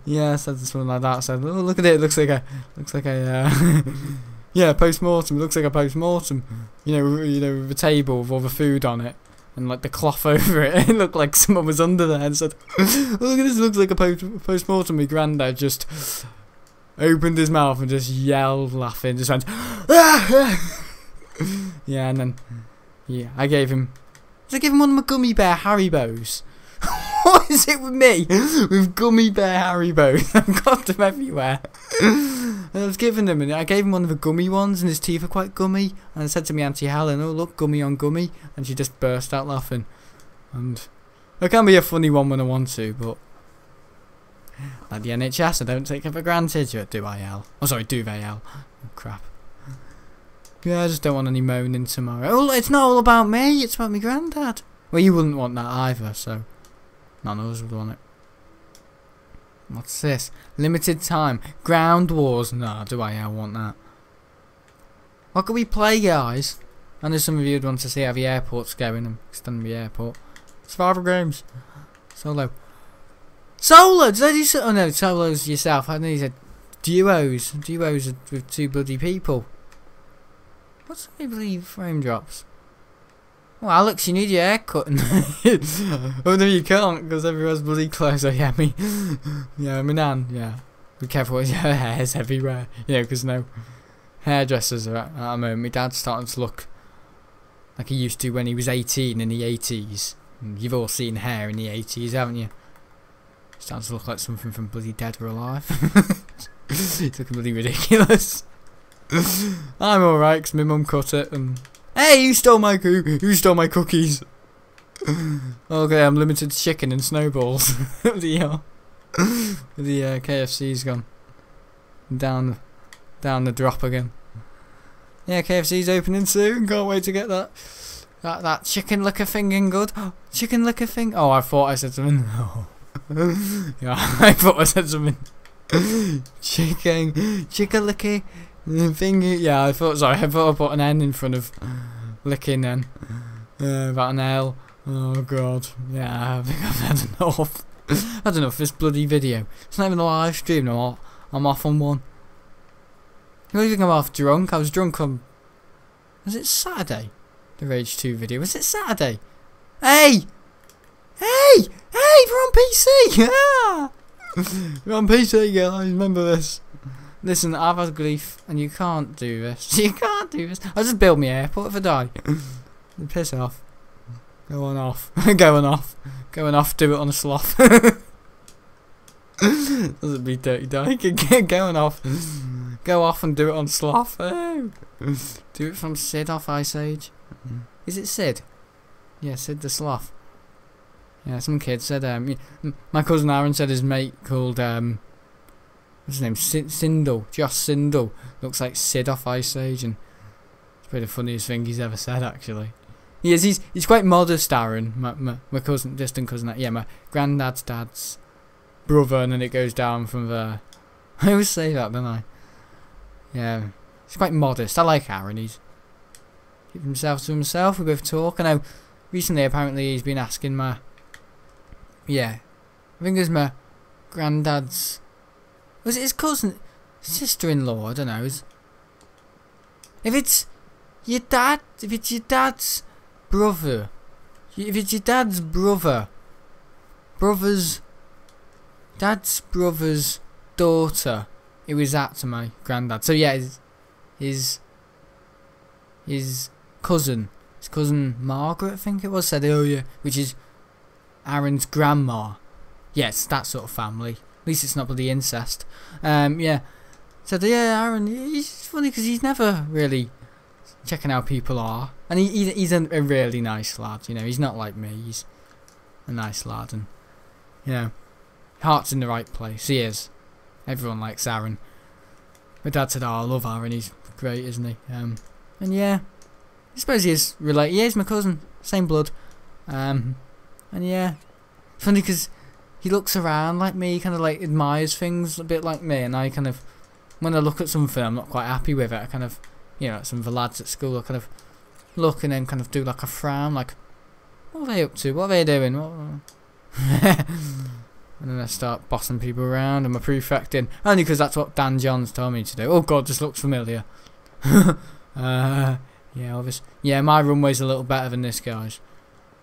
Yeah, I said something like that. I said, oh, look at it. It looks like a, looks like a, uh, yeah, post mortem. It looks like a post mortem. You know, you know, with a table with all the food on it and like the cloth over it. It looked like someone was under there and said, oh, look at this. It looks like a post mortem. My granddad just opened his mouth and just yelled, laughing, just went, ah! Yeah, and then. Yeah, I gave him... Did I give him one of my Gummy Bear Haribos? What is it with me? With Gummy Bear Haribos. I've got them everywhere. And I was giving them, and I gave him one of the gummy ones, and his teeth are quite gummy. And I said to my Auntie Helen, oh, look, gummy on gummy. And she just burst out laughing. And I can be a funny one when I want to, but... Like the N H S, I don't take it for granted. Do I, Al? Oh, sorry, do they, Al? Oh, crap. Yeah, I just don't want any moaning tomorrow. Oh, it's not all about me, it's about my granddad. Well, you wouldn't want that either, so none of us would want it. What's this? Limited time. Ground Wars. Nah, do I yeah, want that? What can we play, guys? I know some of you would want to see how the airport's going and extend the airport. Survival games. Solo. Solo! Did I do so? Oh no, solo's yourself. I know you said duos. Duos with two bloody people. What's I believe frame drops? Well, Alex, you need your hair cut. Oh no, you can't, because everyone's bloody close. Oh yeah, me, yeah, my nan, yeah. Be careful, her hair's everywhere. Yeah, because no hairdressers are at the moment. My dad's starting to look like he used to when he was eighteen in the eighties. You've all seen hair in the eighties, haven't you? Starting to look like something from bloody Dead or Alive. It's looking bloody ridiculous. I'm alright because my mum cut it and... Hey, you stole my coo who stole my cookies? Okay, I'm limited to chicken and snowballs. The uh, the uh, K F C's gone. Down, down the drop again. Yeah, K F C's opening soon. Can't wait to get that. That that chicken liquor thing in good. Chicken liquor thing. Oh, I thought I said something. Oh. Yeah, I thought I said something. Chicken, chicken licky thingy. Yeah, I thought. Sorry, I thought I put an N in front of licking. Then uh, about an L. Oh god. Yeah, I think I've had enough. I had enough of this bloody video. It's not even a live stream no more. I'm off on one. You really think I'm half drunk? I was drunk on. Was it Saturday? The Rage two video. Was it Saturday? Hey! Hey! Hey! We're on P C! Ah! We're on P C, guys. Remember this. Listen, I've had grief, and you can't do this. You can't do this. I'll just build me airport if I die. Piss off. Go on off. Go on off. Go on off. Do it on a sloth. Doesn't be dirty, dyke. Go on off. Go off and do it on sloth. Oh. Do it from Sid off Ice Age. Is it Sid? Yeah, Sid the Sloth. Yeah, some kid said, um, my cousin Aaron said his mate called, um, what's his name? Sindel. Josh Sindel. Looks like Sid off Ice Age, and it's probably the funniest thing he's ever said, actually. He is, he's, he's quite modest, Aaron. My, my, my cousin, distant cousin, yeah, my granddad's dad's brother, and then it goes down from there. I always say that, don't I? Yeah, he's quite modest. I like Aaron. He's keep himself to himself. We both talk. I know recently apparently he's been asking my yeah I think it was my granddad's was it his cousin sister-in-law I don't know if it's your dad if it's your dad's brother if it's your dad's brother brother's dad's brother's daughter it was that to my granddad so yeah his his, his cousin, his cousin Margaret, I think it was, said, oh yeah, which is Aaron's grandma. Yes, that sort of family. At least it's not bloody incest. Um, yeah, said, yeah, Aaron, he's funny because he's never really checking how people are, and he, he he's a, a really nice lad. You know, he's not like me. He's a nice lad, and you know, heart's in the right place. He is. Everyone likes Aaron. My dad said, oh, I love Aaron. He's great, isn't he? Um, and yeah. I suppose he is related. Yeah, he's my cousin. Same blood. Um, and yeah. Funny because he looks around like me. He kind of like admires things a bit like me. And I kind of, when I look at something I'm not quite happy with it, I kind of, you know, like some of the lads at school, I kind of look and then kind of do like a frown. Like, what are they up to? What are they doing? What? And then I start bossing people around. And my prefecting. Only because that's what Dan Johns told me to do. Oh god, this looks familiar. uh... Yeah, obviously. Yeah, my runway's a little better than this guy's.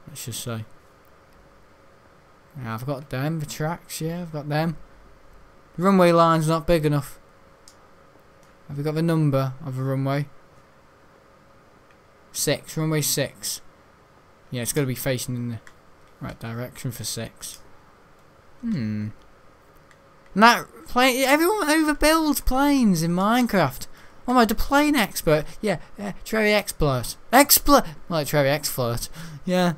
Let's just say. Yeah, I've got them, the tracks, yeah, I've got them. The runway line's not big enough. Have we got the number of a runway? Six, runway six. Yeah, it's got to be facing in the right direction for six. Hmm. And that plane, everyone overbuilds planes in Minecraft. Oh my, the plane expert. Yeah, yeah, Terraria expert. Expert! Like Terraria expert. Yeah.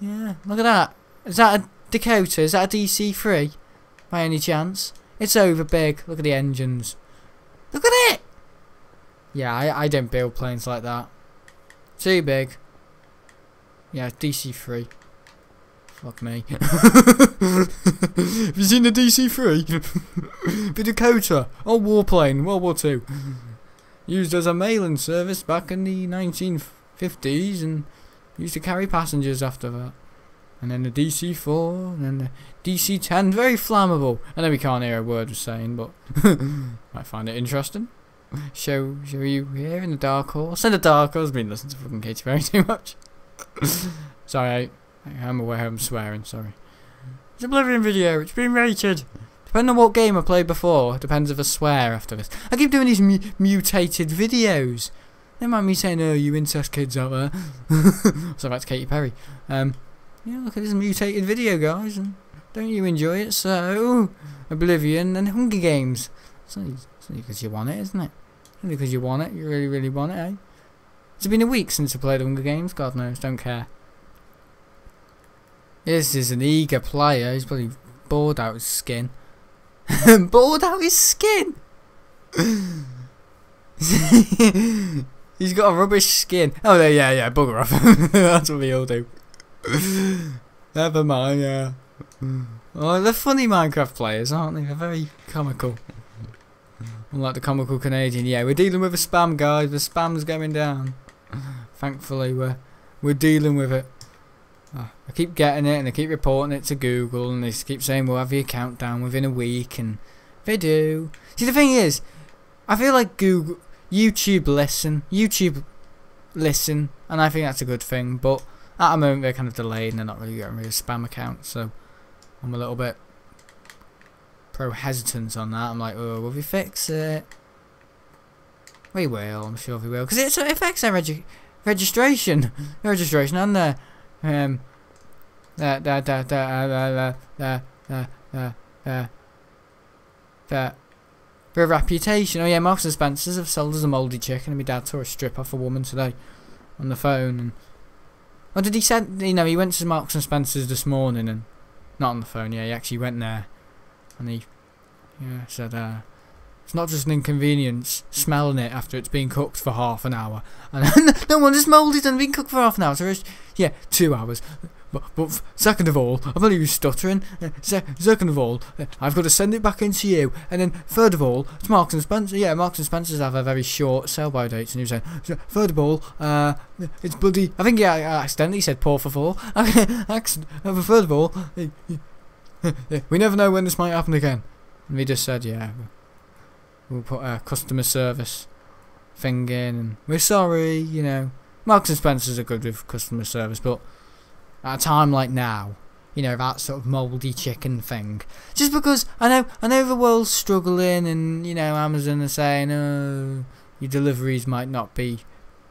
Yeah, look at that. Is that a Dakota? Is that a D C three? By any chance? It's over big. Look at the engines. Look at it! Yeah, I, I don't build planes like that. Too big. Yeah, D C three. Fuck me. Have you seen the D C three? The Dakota. Old warplane, World War two. Used as a mailing service back in the nineteen fifties and used to carry passengers after that. And then the D C four, and then the D C ten, very flammable. I know we can't hear a word we're saying, but might find it interesting. Show, show you here in the Dark Horse. And the Dark Horse, I've been listening to fucking Katy Perry too much. Sorry, I... I'm aware I'm swearing, sorry. It's an Oblivion video, it's been rated. Depending on what game I played before, depends if I swear after this. I keep doing these mu mutated videos. Don't mind me saying, oh, you incest kids out there. So back to Katy Perry. Um, yeah, look at this mutated video, guys. And don't you enjoy it? So, Oblivion and Hunger Games. It's only because you want it, isn't it? It's only because you want it, you really, really want it, eh? It's been a week since I played Hunger Games, God knows, don't care. This is an eager player. He's probably bored out his skin. Bored out his skin. He's got a rubbish skin. Oh, there, yeah, yeah, bugger off. That's what we all do. Never mind, yeah. Oh, they're funny Minecraft players, aren't they? They're very comical. Unlike the comical Canadian. Yeah, we're dealing with a spam, guys. The spam's going down. Thankfully, we're, we're dealing with it. Oh, I keep getting it, and I keep reporting it to Google, and they keep saying, we'll have your account down within a week, and they do. See, the thing is, I feel like Google... YouTube listen, YouTube listen, and I think that's a good thing, but at the moment they're kind of delayed and they're not really getting rid of spam accounts, so I'm a little bit pro-hesitant on that. I'm like, oh, will we fix it? We will, I'm sure we will, because it affects their reg registration, registration and their, um, their, their, their, their, their, their, their, their, for a reputation. Oh yeah, Marks and Spencer's have sold us a mouldy chicken, and my dad saw a strip off a woman today on the phone. And oh, did he send? You know, he went to Marks and Spencer's this morning, and not on the phone. Yeah, he actually went there, and he yeah said uh, it's not just an inconvenience smelling it after it's been cooked for half an hour. And no one is moulded and been cooked for half an hour. So it's, yeah, two hours. But, but second of all, I'm not even stuttering. Uh, se second of all, uh, I've got to send it back into you. And then third of all, it's Marks and Spencer. Yeah, Marks and Spencer's have a very short sell-by date. And he was saying, third of all, uh, it's bloody. I think yeah, I accidentally said por favor. Third of all, we never know when this might happen again. And we just said, yeah, we'll put a customer service thing in, and we're sorry, you know. Marks and Spencer's are good with customer service, but at a time like now, you know, that sort of mouldy chicken thing. Just because I know, I know the world's struggling, and you know, Amazon are saying, "Oh, your deliveries might not be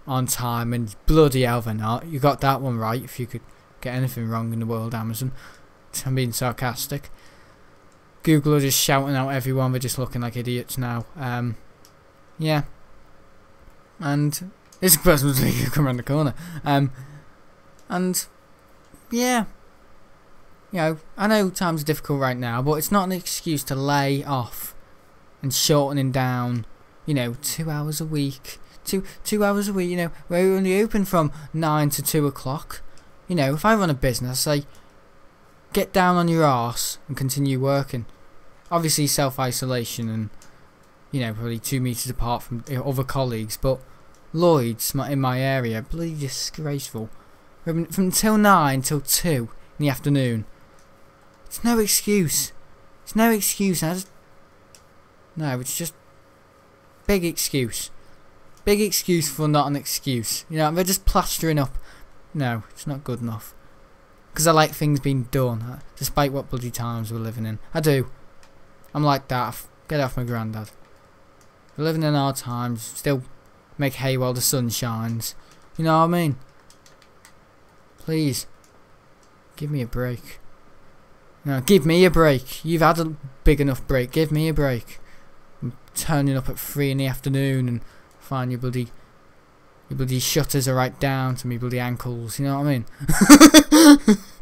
on time," and bloody hell, they're not. You got that one right. If you could get anything wrong in the world, Amazon. I'm being sarcastic. Google are just shouting out everyone. They're just looking like idiots now. Um, yeah. And this person was going to come around the corner. Um, and. Yeah, you know, I know times are difficult right now, but it's not an excuse to lay off and shortening down, you know, two hours a week, two two hours a week, you know, we're only open from nine to two o'clock. You know, if I run a business, I say, get down on your arse and continue working. Obviously self-isolation and, you know, probably two metres apart from other colleagues, but Lloyd's in my area, bloody disgraceful. From, from till nine till two in the afternoon. It's no excuse. It's no excuse. I just, no, it's just big excuse. Big excuse for not an excuse. You know, they're just plastering up. No, it's not good enough. Because I like things being done, despite what bloody times we're living in. I do. I'm like that. Get off my granddad. We're living in our times. Still make hay while the sun shines. You know what I mean? Please, give me a break. No, give me a break. You've had a big enough break. Give me a break. I'm turning up at three in the afternoon and find your bloody, your bloody shutters are right down to me bloody ankles. You know what I mean?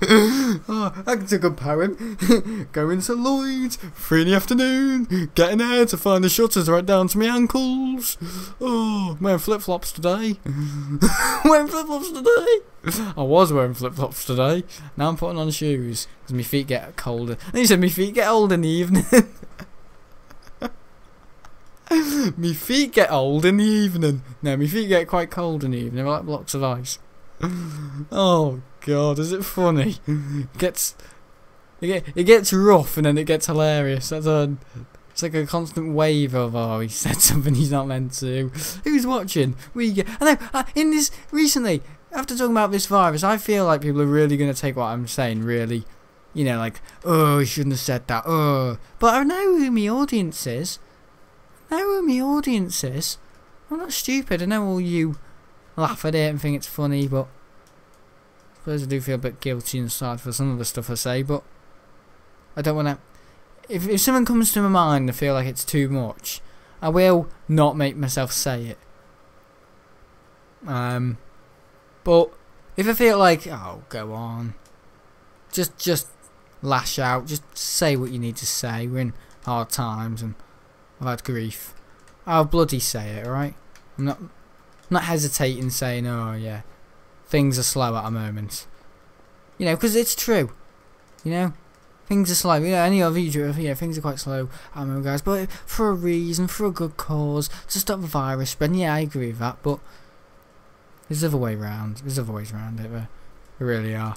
Oh, I took a poem. Going to Lloyd's, three in the afternoon. Getting there to find the shutters right down to me ankles. Oh, wearing flip flops today. Wearing flip flops today. I was wearing flip-flops today. Now I'm putting on shoes because my feet get colder. And he said my feet get old in the evening. My feet get old in the evening. No, my feet get quite cold in the evening. They're like blocks of ice. Oh God, is it funny? It gets it, get, it gets rough and then it gets hilarious. That's a it's like a constant wave of, oh, he said something he's not meant to. Who's watching? We get. I know. I, in this recently. After talking about this virus, I feel like people are really going to take what I'm saying, really, you know, like, oh, you shouldn't have said that, oh. But I know who my audience is. I know who my audience is. I'm not stupid. I know all you laugh at it and think it's funny, but I suppose I do feel a bit guilty inside for some of the stuff I say, but I don't want to... If, if something comes to my mind, I feel like it's too much. I will not make myself say it. Um... But if I feel like, oh, go on, just just lash out, just say what you need to say. We're in hard times and I've had grief. I'll bloody say it, alright? I'm not, I'm not hesitating saying, oh yeah, things are slow at the moment. You know, because it's true. You know? Things are slow. You know, any other YouTuber, yeah, things are quite slow at the moment, guys. But for a reason, for a good cause, to stop the virus spreading. Yeah, I agree with that, but there's other way round. There's other ways round it, there really are.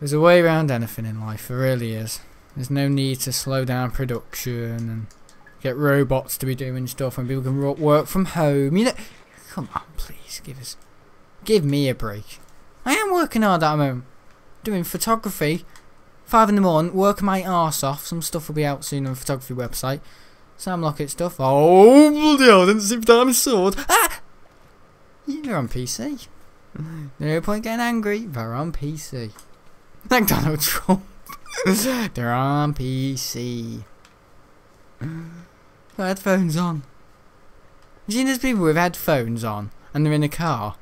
There's a way around anything in life, there really is. There's no need to slow down production and get robots to be doing stuff and people can work from home. You know, come on, please, give us, give me a break. I am working hard at the moment, doing photography, five in the morning, work my arse off. Some stuff will be out soon on the photography website. Sam Lockett stuff. Oh bloody hell, I didn't see the damn sword. Ah! You're on P C. No point getting angry, they're on P C. Thank Donald Trump. They're on P C. Headphones on. Have you seen those people with headphones on and they're in a car?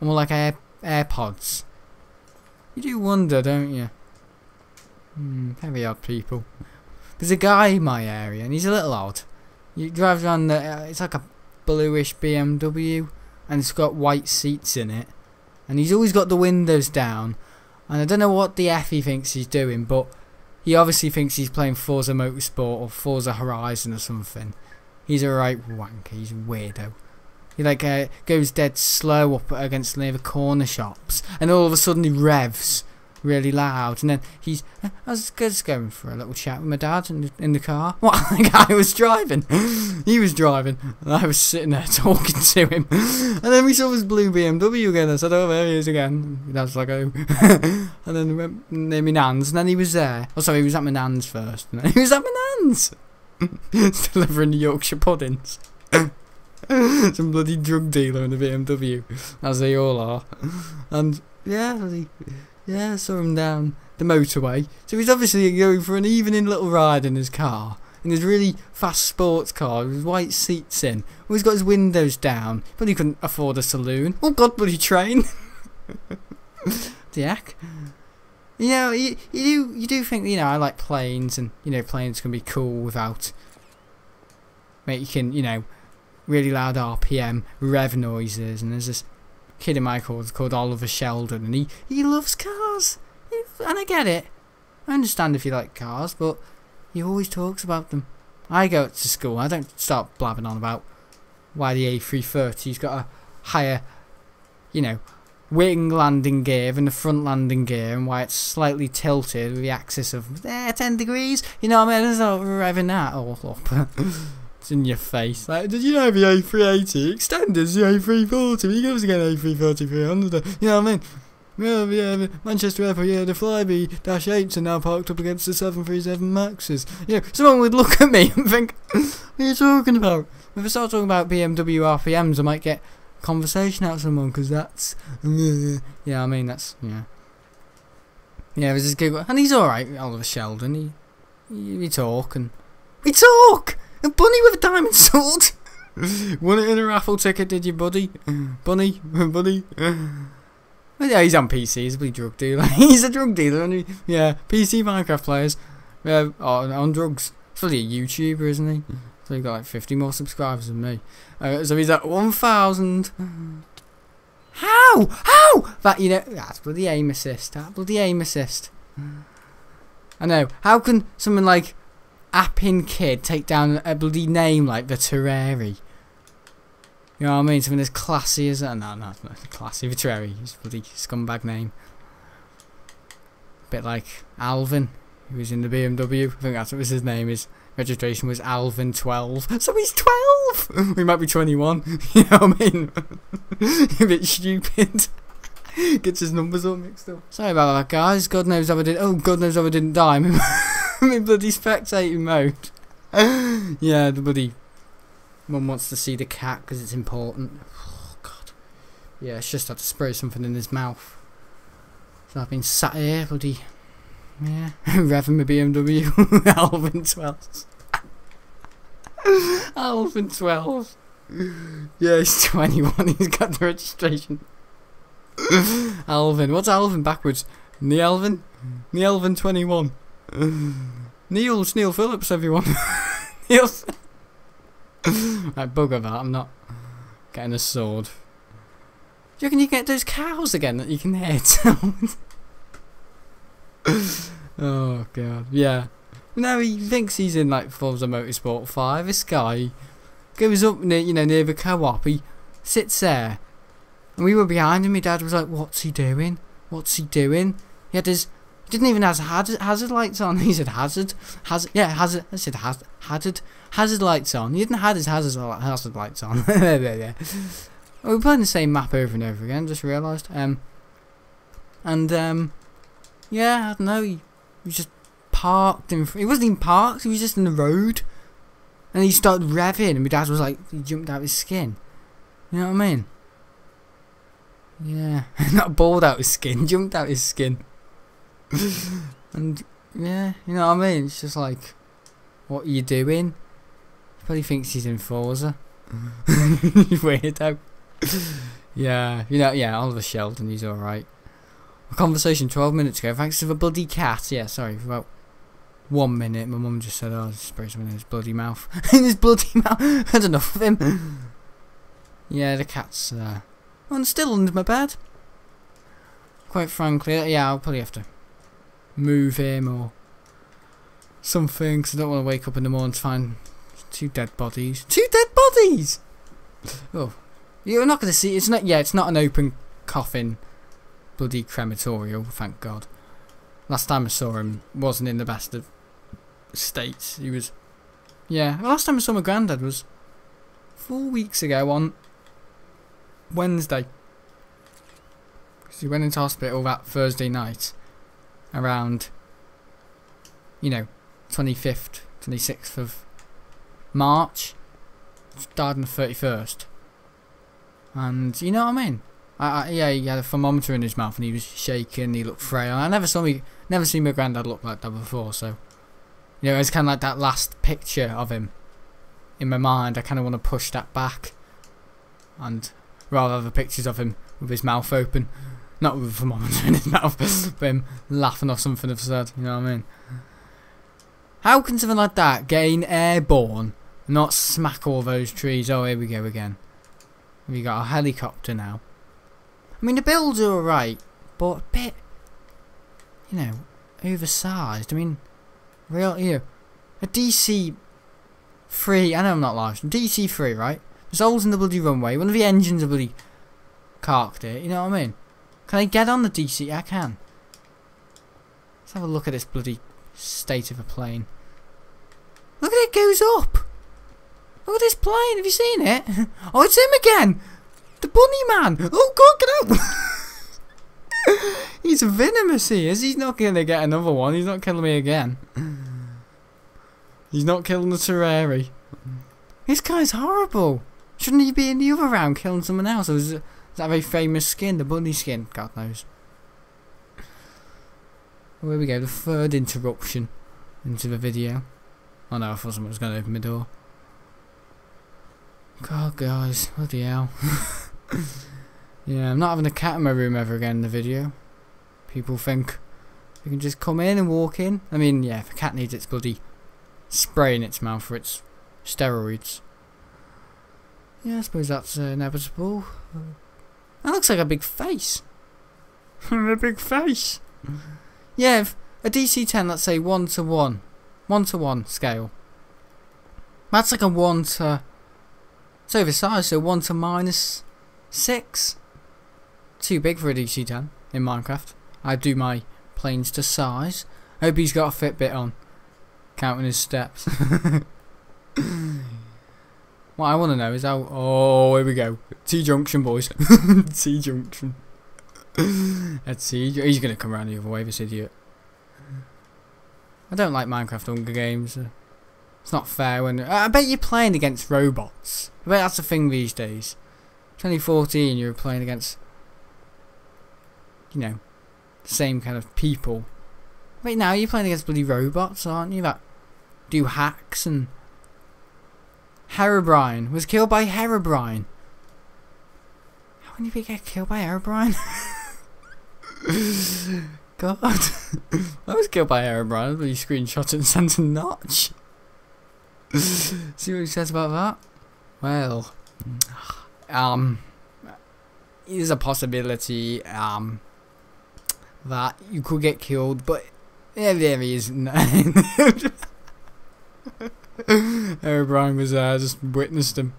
Or more like Air AirPods. You do wonder, don't you? Hmm, very odd people. There's a guy in my area and he's a little odd. He drives around the, uh, it's like a bluish B M W and it's got white seats in it. And he's always got the windows down. And I don't know what the F he thinks he's doing, but he obviously thinks he's playing Forza Motorsport or Forza Horizon or something. He's a right wanker, he's a weirdo. He like uh, goes dead slow up against near the corner shops, and all of a sudden he revs really loud. And then he's, I was just going for a little chat with my dad in the, in the car. What, the guy was driving? He was driving, and I was sitting there talking to him. And then we saw this blue B M W again. I said, oh, there he is again. My dad's like, oh. And then we went near my nan's, and then he was there. Oh, sorry, he was at my nan's first. And then he was at my nan's. Delivering the Yorkshire puddings. Some bloody drug dealer in the B M W, as they all are. And, yeah, he... yeah, I saw him down the motorway. So he's obviously going for an evening little ride in his car. In his really fast sports car with white seats in. Well, he's got his windows down. But he couldn't afford a saloon. Oh god, bloody train. Diak. You know, you, you, do, you do think, you know, I like planes. And, you know, planes can be cool without making, you know, really loud R P M rev noises. And there's this kid in my course called Oliver Sheldon, and he, he loves cars, he, and I get it. I understand if you like cars, but he always talks about them. I go to school, I don't start blabbing on about why the A three thirty's got a higher, you know, wing landing gear than the front landing gear, and why it's slightly tilted with the axis of eh, ten degrees, you know what I mean, it's not revving that all up. In your face. Like, did you know the A three eighty extenders, the A three forty, you goes again A three thirty, three hundred, you know what I mean? Well, yeah, the Manchester Airport, yeah, the Flybe dash eights are now parked up against the seven thirty-seven Maxes. You know, someone would look at me and think, what are you talking about? If I start talking about B M W R P Ms, I might get a conversation out of someone, because that's, yeah, I mean, that's, yeah. Yeah, there's this good, and he's alright, Oliver Sheldon, he, he, we talk, and, we talk! A bunny with a diamond sword! Won it in a raffle ticket, did you, buddy? Bunny, bunny. Yeah, he's on P C, he's a drug dealer. He's a drug dealer, and he, yeah, P C Minecraft players. Yeah, on, on drugs. He's probably a YouTuber, isn't he? So he's got like fifty more subscribers than me. Uh, so he's at one thousand. How? How? That, you know, that's bloody aim assist. That bloody aim assist. I know. How can someone like Appin kid take down a bloody name like the Terraria? You know what I mean? Something as classy as that. No, no, it's not classy. The Terraria is a bloody scumbag name. A bit like Alvin, who was in the B M W. I think that's what his name is. Registration was Alvin twelve. So he's twelve! We might be twenty-one. You know what I mean? A bit stupid. Gets his numbers all mixed up. Sorry about that, guys. God knows if I did. Oh, God knows if I didn't die. I'm in bloody spectating mode. Yeah, the bloody mum wants to see the cat because it's important. Oh god. Yeah, it's just had to spray something in his mouth. So I've been sat here, bloody, yeah, revving my B M W. Alvin twelve. Alvin twelve. Yeah, he's twenty-one. He's got the registration. Alvin. What's Alvin backwards? Nealvin. Nealvin twenty-one. Neil, Neil Phillips, everyone. Neil, Right, bugger that. I'm not getting a sword. Do you reckon you get those cows again that you can hit? Oh god, yeah. No, he thinks he's in like Forza Motorsport five. This guy goes up near, you know, near the co-op. He sits there, and we were behind him. My dad was like, "What's he doing? What's he doing?" He had his, he didn't even have hazard, hazard lights on. He said hazard, hazard, yeah, hazard. I said hazard, hazard, hazard lights on. He didn't have his hazard, hazard lights on. There, there, there. We were playing the same map over and over again. Just realised. Um, and um, yeah, I don't know. He, he just parked in. He wasn't even parked. He was just in the road, and he started revving. And my dad was like, he jumped out of his skin. You know what I mean? Yeah, not balled out his skin, jumped out his skin. And yeah, you know what I mean? It's just like, what are you doing? He probably thinks he's in Forza. Weirdo. Yeah, you know, yeah, Oliver Sheldon, he's alright. A conversation twelve minutes ago, thanks to the bloody cat. Yeah, sorry, for about one minute, my mum just said, oh, I just sprayed something in his bloody mouth. In his bloody mouth? I had enough of him. Yeah, the cat's uh, I'm still under my bed. Quite frankly, yeah, I'll probably have to move him or something, because I don't want to wake up in the morning to find two dead bodies. Two dead bodies! Oh, you're not going to see. It's not. Yeah, it's not an open coffin, bloody crematorial. Thank God. Last time I saw him, wasn't in the best of states. He was. Yeah, the last time I saw my granddad was four weeks ago on Wednesday, because he went into hospital that Thursday night around, you know, twenty-fifth, twenty-sixth of March. Died on the thirty-first, and you know what I mean. I, I, yeah, he had a thermometer in his mouth and he was shaking. He looked frail. I never saw me, never seen my granddad look like that before. So, you know, it's kind of like that last picture of him in my mind. I kind of want to push that back, and rather have the pictures of him with his mouth open, not with a thermometer in his mouth, but him laughing or something I've said, you know what I mean? How can something like that gain airborne and not smack all those trees? Oh, here we go again. We got a helicopter now. I mean, the builds are alright, but a bit, you know, oversized. I mean, real, you know, a D C three, I know I'm not large, D C three, right? There's holes in the bloody runway. One of the engines are bloody carked it. You know what I mean? Can I get on the D C? I can. Let's have a look at this bloody state of a plane. Look at it, goes up. Look at this plane. Have you seen it? Oh, it's him again. The bunny man. Oh, God, get out. He's venomous, he is. He's not going to get another one. He's not killing me again. He's not killing the Terraria. This guy's horrible. Shouldn't he be in the other round killing someone else? Or is that very famous skin, the bunny skin? God knows. Well, here we go, the third interruption into the video. Oh no, I thought someone was going to open my door. God, guys, bloody hell. Yeah, I'm not having a cat in my room ever again in the video. People think you can just come in and walk in. I mean, yeah, if a cat needs its bloody spray in its mouth for its steroids. Yeah, I suppose that's uh, inevitable. That looks like a big face. A big face. Yeah, if a D C ten, let's say one to one, one to one scale. That's like a one to. It's oversized, so one to minus six. Too big for a D C ten in Minecraft. I do my planes to size. I hope he's got a Fitbit on, counting his steps. What I want to know is how. Oh, here we go. T junction, boys. T junction. Let's see. He's gonna come around the other way, this idiot. I don't like Minecraft Hunger Games. It's not fair. When I bet you're playing against robots. I bet that's the thing these days. twenty fourteen, you were playing against, you know, the same kind of people. Wait, now you're playing against bloody robots, aren't you? That do hacks and. Herobrine was killed by Herobrine. How can you get killed by Herobrine? God, I was killed by Herobrine. I screenshot and sent a notch. See what he says about that. Well, um, is a possibility um that you could get killed, but yeah, there is none. Herobrine was there, uh, just witnessed him.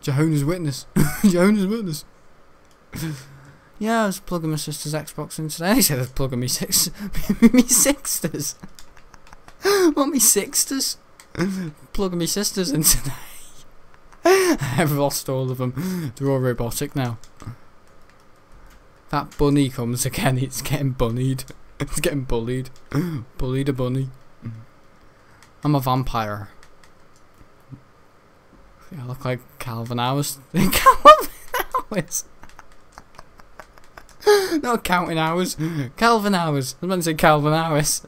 Jehovah's Witness. Jehovah's Witness. Yeah, I was plugging my sister's Xbox in today. I said I was plugging me six, me sixters. What, me sixters? Plugging me sisters in today. I've lost all of them. They're all robotic now. That bunny comes again. It's getting bunnied. It's getting bullied. Bullied a bunny. I'm a vampire. I look like Calvin Harris. Calvin Harris. Not counting hours. Calvin Harris. I was meant to say Calvin Harris.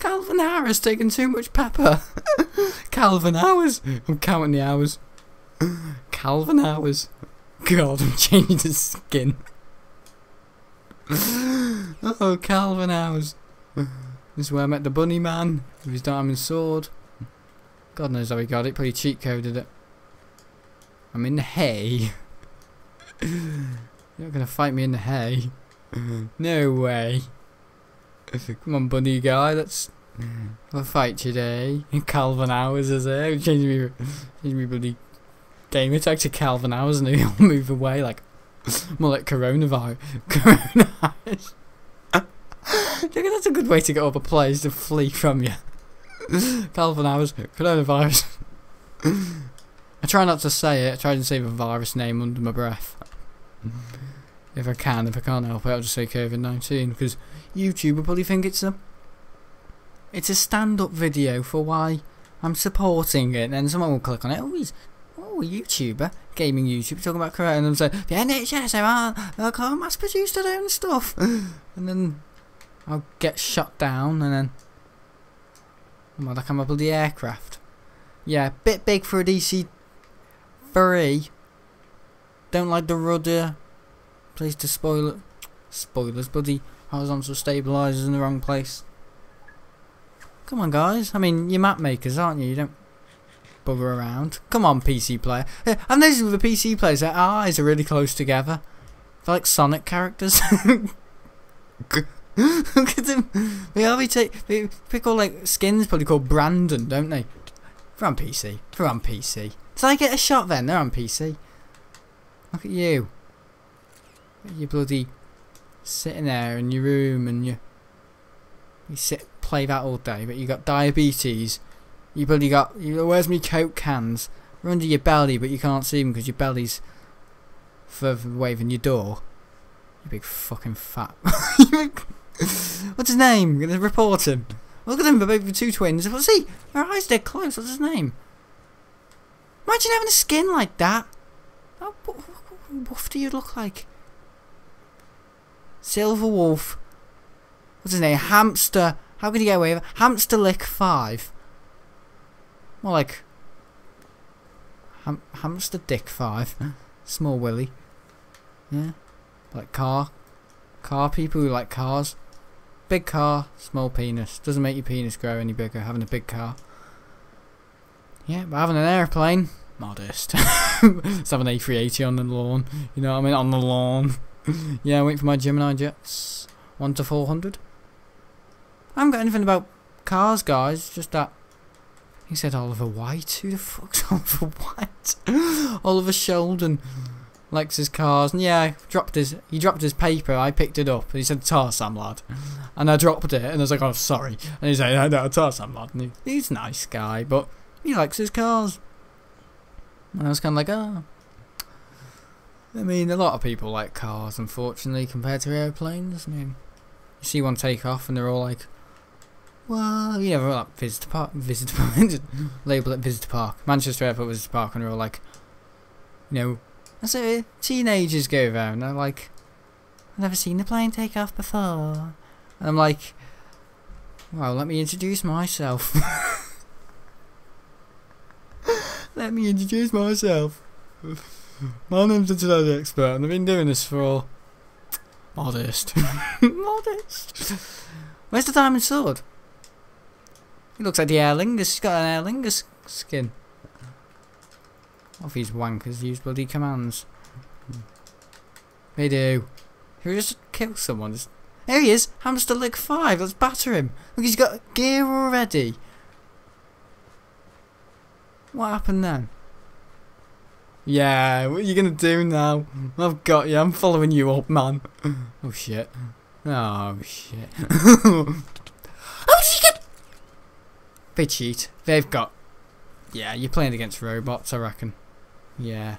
Calvin Harris taking too much pepper. Calvin Harris. I'm counting the hours. Calvin Harris. God, I'm changing his skin. Oh, Calvin Harris. This is where I met the bunny man with his diamond sword. God knows how he got it. Probably cheat coded it. I'm in the hay. You're not gonna fight me in the hay. No way. Come on, bunny guy. Let's have a fight today. Calvin Harris is there. Change me, change me bloody game attack to Calvin Harris, and he'll move away like more like coronavirus. Coronavirus. That's a good way to get all the players to flee from you. Calvin Harris, coronavirus. I try not to say it. I try to say the virus name under my breath. If I can, if I can't help it, I'll just say COVID nineteen, because YouTube will probably think it's a it's a stand-up video for why I'm supporting it, and then someone will click on it. Oh, he's oh, a YouTuber, gaming YouTuber, talking about corona, and I'm saying, the N H S, they are, they'll mass-produce their own stuff. And then I'll get shut down, and then oh my, I come up with the aircraft. Yeah, bit big for a D C three. Don't like the rudder. Place to spoil it. Spoilers, bloody horizontal stabilizers in the wrong place. Come on, guys. I mean, you're map makers, aren't you? You don't bother around. Come on, P C player. And this is the P C players. Their eyes are really close together. They're like Sonic characters. Look at them. They always take. They pick all like skins, probably called Brandon, don't they? They're on P C. They're on P C. Did I get a shot then? They're on P C. Look at you. You bloody sitting there in your room, and you you sit play that all day, but you got diabetes. You bloody got. You, where's me Coke cans? They're under your belly, but you can't see them because your belly's further away than your door. You big fucking fat. What's his name? I'm gonna report him. Look at them, they're both two twins. Let's see, their eyes dead close. What's his name? Imagine having a skin like that. How wolf do you look like? Silver Wolf. What's his name? Hamster. How could he get away with it? Hamster Lick five. More like ham Hamster Dick five. Small Willy. Yeah. Like car. Car people who like cars. Big car, small penis. Doesn't make your penis grow any bigger having a big car. Yeah, but having an airplane. Modest. Let's have an A three eighty on the lawn. You know what I mean? On the lawn. Yeah, I wait for my Gemini Jets. one to four hundred. I haven't got anything about cars, guys. Just that. He said Oliver White. Who the fuck's Oliver White? Oliver Sheldon likes his cars. And yeah, dropped his, he dropped his paper. I picked it up. And he said, "Tar Sam lad." And I dropped it. And I was like, "Oh, sorry." And he said, "No, no, Tar Sam lad." And he, he's a nice guy, but he likes his cars. And I was kind of like, ah. Oh. I mean, a lot of people like cars, unfortunately, compared to airplanes. I mean, you see one take off and they're all like, well, you know, like Visitor Park, Visitor Park, label it Visitor Park. Manchester Airport, Visitor Park, and they're all like, you know, and so teenagers go there and they're like, I've never seen the plane take off before. And I'm like, well, let me introduce myself. Let me introduce myself. My name's the Today Expert, and I've been doing this for all modest. Modest. Where's the diamond sword? He looks like the Erlingus. He's got an Erlingus skin. All these wankers use bloody commands. They do. Who just killed someone? Just... There he is! Hamster Lick five! Let's batter him! Look, he's got gear already! What happened then? Yeah, what are you gonna do now? I've got you, I'm following you up, man. Oh shit. Oh shit. Oh shit! They cheat. They've got... Yeah, you're playing against robots, I reckon. Yeah.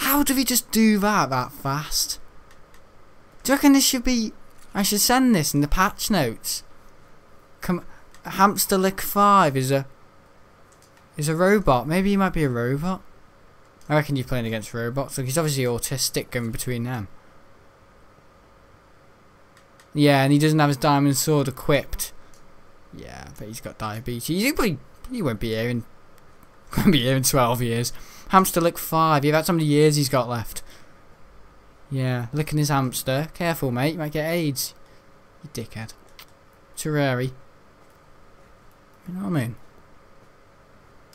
How do we just do that that fast? Do you reckon this should be... I should send this in the patch notes. Come... Hamster Lick five is a... Is a robot. Maybe he might be a robot. I reckon you're playing against robots. Look, he's obviously autistic going between them. Yeah, and he doesn't have his diamond sword equipped. Yeah, but he's got diabetes. He probably... He won't be here in won't be here in twelve years. Hamster Lick five. Yeah, that's how many years he's got left. Yeah, licking his hamster. Careful, mate. You might get AIDS. You dickhead. Terraria. You know what I mean?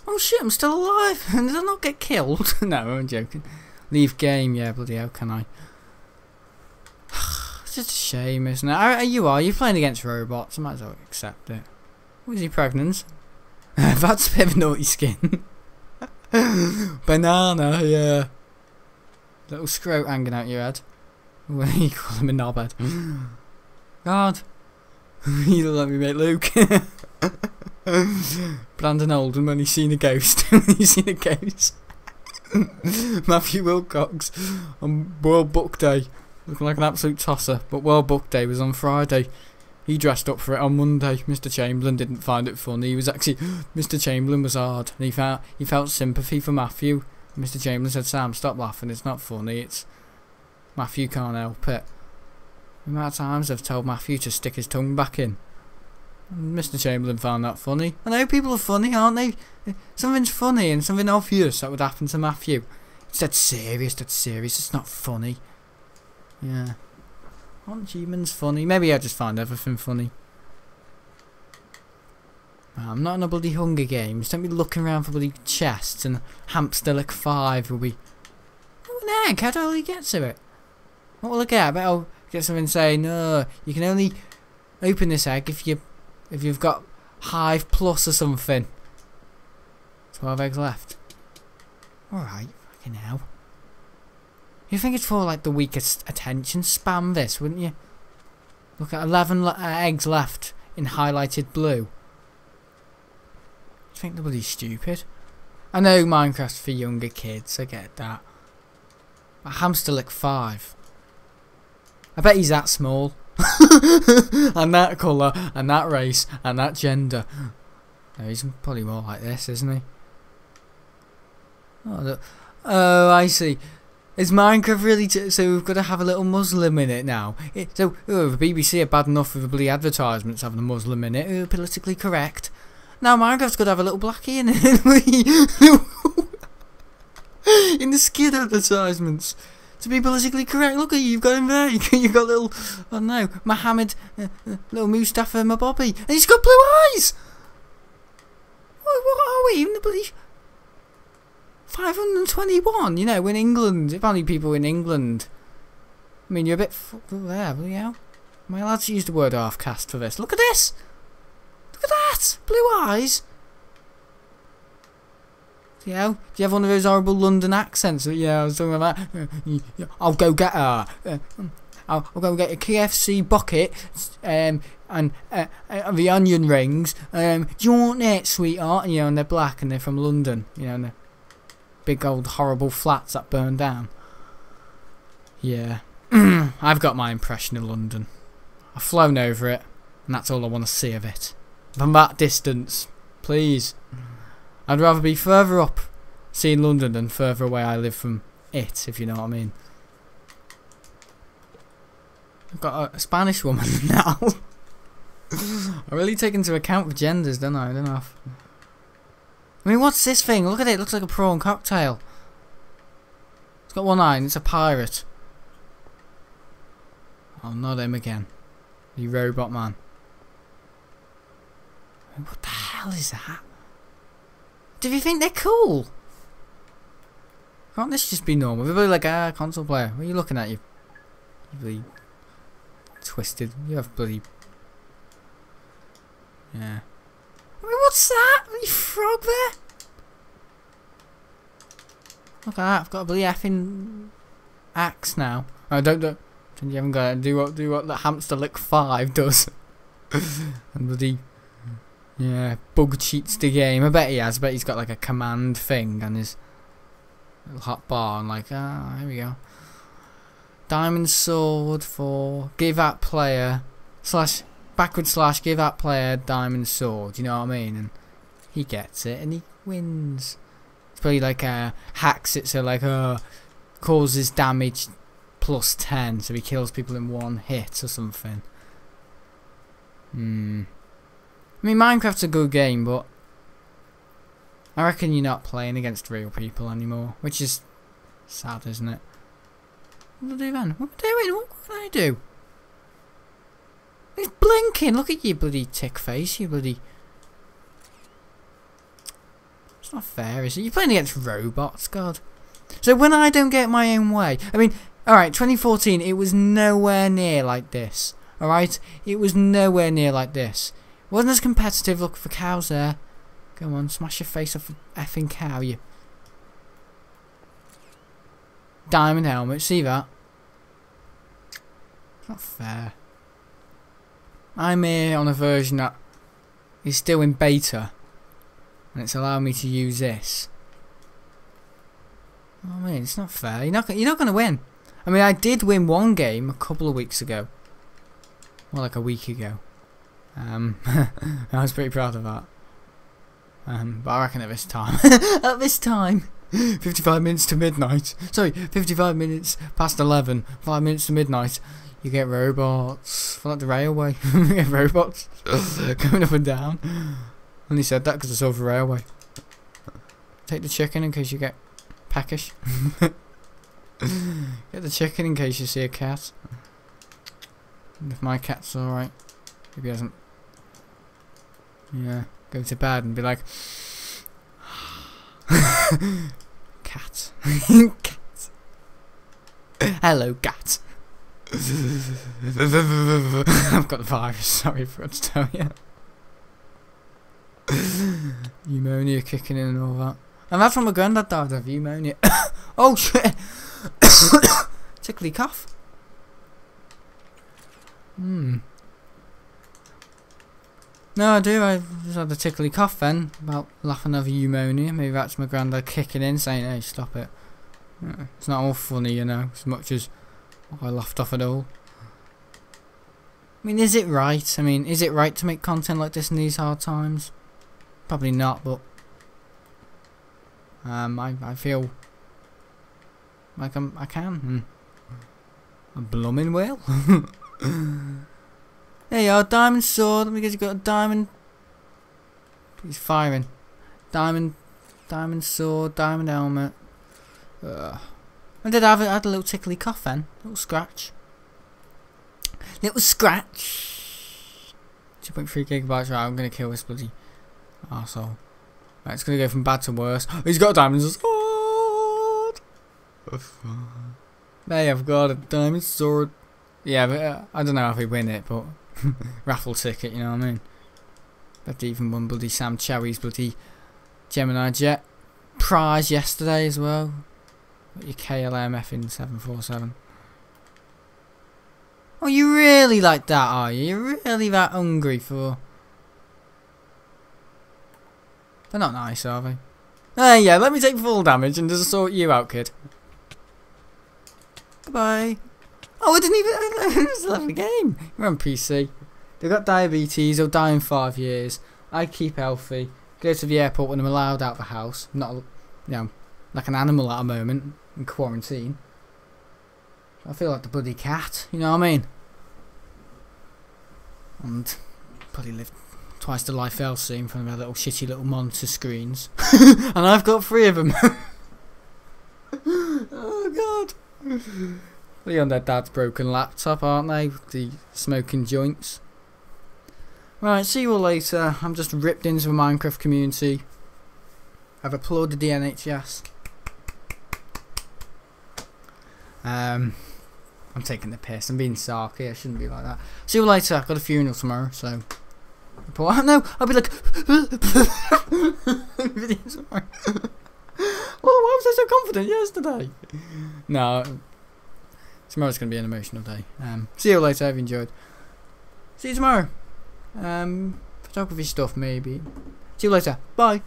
Oh shit! I'm still alive. And did I not get killed? No, I'm joking. Leave game. Yeah, bloody hell, can I? It's just a shame, isn't it? I, you are. You're playing against robots. I might as well accept it. Was he pregnant? That's a bit of a naughty skin. Banana, yeah. Little scrote hanging out your head. What do you call him, a knobhead? God. You look like me, mate, Luke. Brandon Oldham when he's seen a ghost. When he's seen a ghost. Matthew Wilcox on World Book Day. Looking like an absolute tosser. But World Book Day was on Friday. He dressed up for it on Monday. Mister Chamberlain didn't find it funny. He was actually... Mister Chamberlain was hard. And he felt, he felt sympathy for Matthew. And Mister Chamberlain said, Sam, stop laughing. It's not funny. It's... Matthew can't help it. The amount of times I've told Matthew to stick his tongue back in. And Mister Chamberlain found that funny. I know people are funny, aren't they? Something's funny and something obvious that would happen to Matthew. It's that serious, that's serious. It's not funny. Yeah. Aren't humans funny? Maybe I just find everything funny. I'm not in a bloody Hunger Games. Don't be looking around for bloody chests and Hamster Lick five will be... What an egg? How do I really get to it? What will I get? I bet I'll get something saying, no, you can only open this egg if, you, if you've got Hive Plus or something. twelve eggs left. Alright, fucking hell. You think it's for like the weakest attention spam this, wouldn't you? Look at eleven le eggs left in highlighted blue. I think they're bloody stupid. I know Minecraft's for younger kids, I get that. But Hamster Lick five. I bet he's that small. And that colour, and that race, and that gender. No, he's probably more like this, isn't he? Oh, look. Oh, I see. Is Minecraft really... T so we've got to have a little Muslim in it now. It, so oh, the B B C are bad enough with the bloody advertisements having a Muslim in it. Oh, politically correct. Now Minecraft's got to have a little blackie in it. In the skid advertisements. To be politically correct. Look at you, you've got him there. You've got little... Oh no, Mohammed, uh, uh, little Mustafa Mabobi. And he's got blue eyes! What, what are we? Even the bloody... five hundred twenty-one, you know, in England. If only people in England. I mean, you're a bit f there, bloody hell. Am I allowed to use the word half-caste for this? Look at this! Look at that! Blue eyes! You know, do you have one of those horrible London accents? Yeah, I was talking about that. I'll go get her. I'll, I'll go get a K F C bucket um, and uh, uh, the onion rings. Um, do you want it, sweetheart? And, you know, and they're black and they're from London. You know, and they're big old horrible flats that burn down. Yeah. I've got my impression of London. I've flown over it, and that's all I want to see of it. From that distance, please. I'd rather be further up seeing London than further away I live from it, if you know what I mean. I've got a, a Spanish woman now. I really take into account the genders, don't I? I don't know if... I mean, what's this thing? Look at it. It looks like a prawn cocktail. It's got one eye and it's a pirate. Oh, not him again. The robot man. What the hell is that? Do you think they're cool? Can't this just be normal? Everybody like, ah, console player. What are you looking at, you? You bloody twisted. You have bloody. Yeah. I mean, what's that? You frog there? Look at that. I've got a bloody effing axe now. Oh, don't don't. You haven't got it. Do what do what the hamster lick five does. And bloody. Yeah, bug cheats the game. I bet he has. I bet he's got like a command thing and his little hot bar. And like, ah, oh, here we go. Diamond sword for give at player slash backward slash give at player diamond sword. You know what I mean? And he gets it and he wins. It's probably like uh, hacks it so like uh causes damage plus ten, so he kills people in one hit or something. Hmm. I mean, Minecraft's a good game, but I reckon you're not playing against real people anymore, which is sad, isn't it? What do I do then? What am I doing? What can I do? It's blinking! Look at you, bloody tick face, you bloody... It's not fair, is it? You're playing against robots, God. So when I don't get my own way... I mean, alright, twenty fourteen, it was nowhere near like this. Alright? It was nowhere near like this. Wasn't as competitive. Look for cows there. Go on, smash your face off a effing cow, you. Diamond helmet, see that? Not fair. I'm here on a version that is still in beta. And it's allowing me to use this. I mean, it's not fair. You're not, you're not going to win. I mean, I did win one game a couple of weeks ago. Well, like a week ago. Um, I was pretty proud of that. Um, but I reckon at this time, at this time, fifty-five minutes to midnight. Sorry, fifty-five minutes past eleven. Five minutes to midnight. You get robots. For like the railway, you get robots coming up and down. Only said that because I saw the railway. Take the chicken in case you get peckish. Get the chicken in case you see a cat. And if my cat's all right. If he hasn't, yeah, go to bed and be like, cat, cat, hello, cat. I've got the virus. Sorry, I forgot to tell you. Pneumonia kicking in and all that. And that's from my granddad died of pneumonia. Oh shit! Tickly cough. Hmm. No, I do. I just had a tickly cough then about laughing over pneumonia. Maybe that's my granddad kicking in, saying, "Hey, stop it." It's not all funny, you know, as much as I laughed off at all. I mean, is it right? I mean, is it right to make content like this in these hard times? Probably not, but um, I I feel like I'm I can. I'm blooming well. There you are, diamond sword, because you've got a diamond. He's firing. Diamond, diamond sword, diamond helmet. Ugh. I did have it. I had a little tickly cough then, little scratch, little scratch. Two point three gigabytes. Right, I'm gonna kill this bloody arsehole. Right, it's gonna go from bad to worse. Oh, he's got a diamond sword. There I've got a diamond sword. Yeah, but uh, I don't know if we win it, but. Raffle ticket, you know what I mean? I've even won bloody Sam Cherry's bloody Gemini Jet prize yesterday as well. Got your K L M F in seven forty-seven. Oh, you really like that, are you? You're really that hungry for... They're not nice, are they? There you go, let me take full damage and just sort you out, kid. Goodbye. Oh, I didn't even... It was a lovely game. We're on P C. They've got diabetes. They'll die in five years. I keep healthy. Go to the airport when I'm allowed out the house. I'm not, you know, like an animal at a moment in quarantine. I feel like the bloody cat. You know what I mean? And probably lived twice the life I've seen from their little shitty little monitor screens. And I've got three of them. Oh, God. They're on their dad's broken laptop, aren't they? With the smoking joints. Right, see you all later. I'm just ripped into the Minecraft community. I've applauded the N H S. Um, I'm taking the piss. I'm being sarky. Here. I shouldn't be like that. See you later. I've got a funeral tomorrow, so. Oh, no, I'll be like. Oh, why was I so confident yesterday? No. Tomorrow's going to be an emotional day. Um, see you later. I hope you enjoyed. See you tomorrow. Um, photography stuff, maybe. See you later. Bye.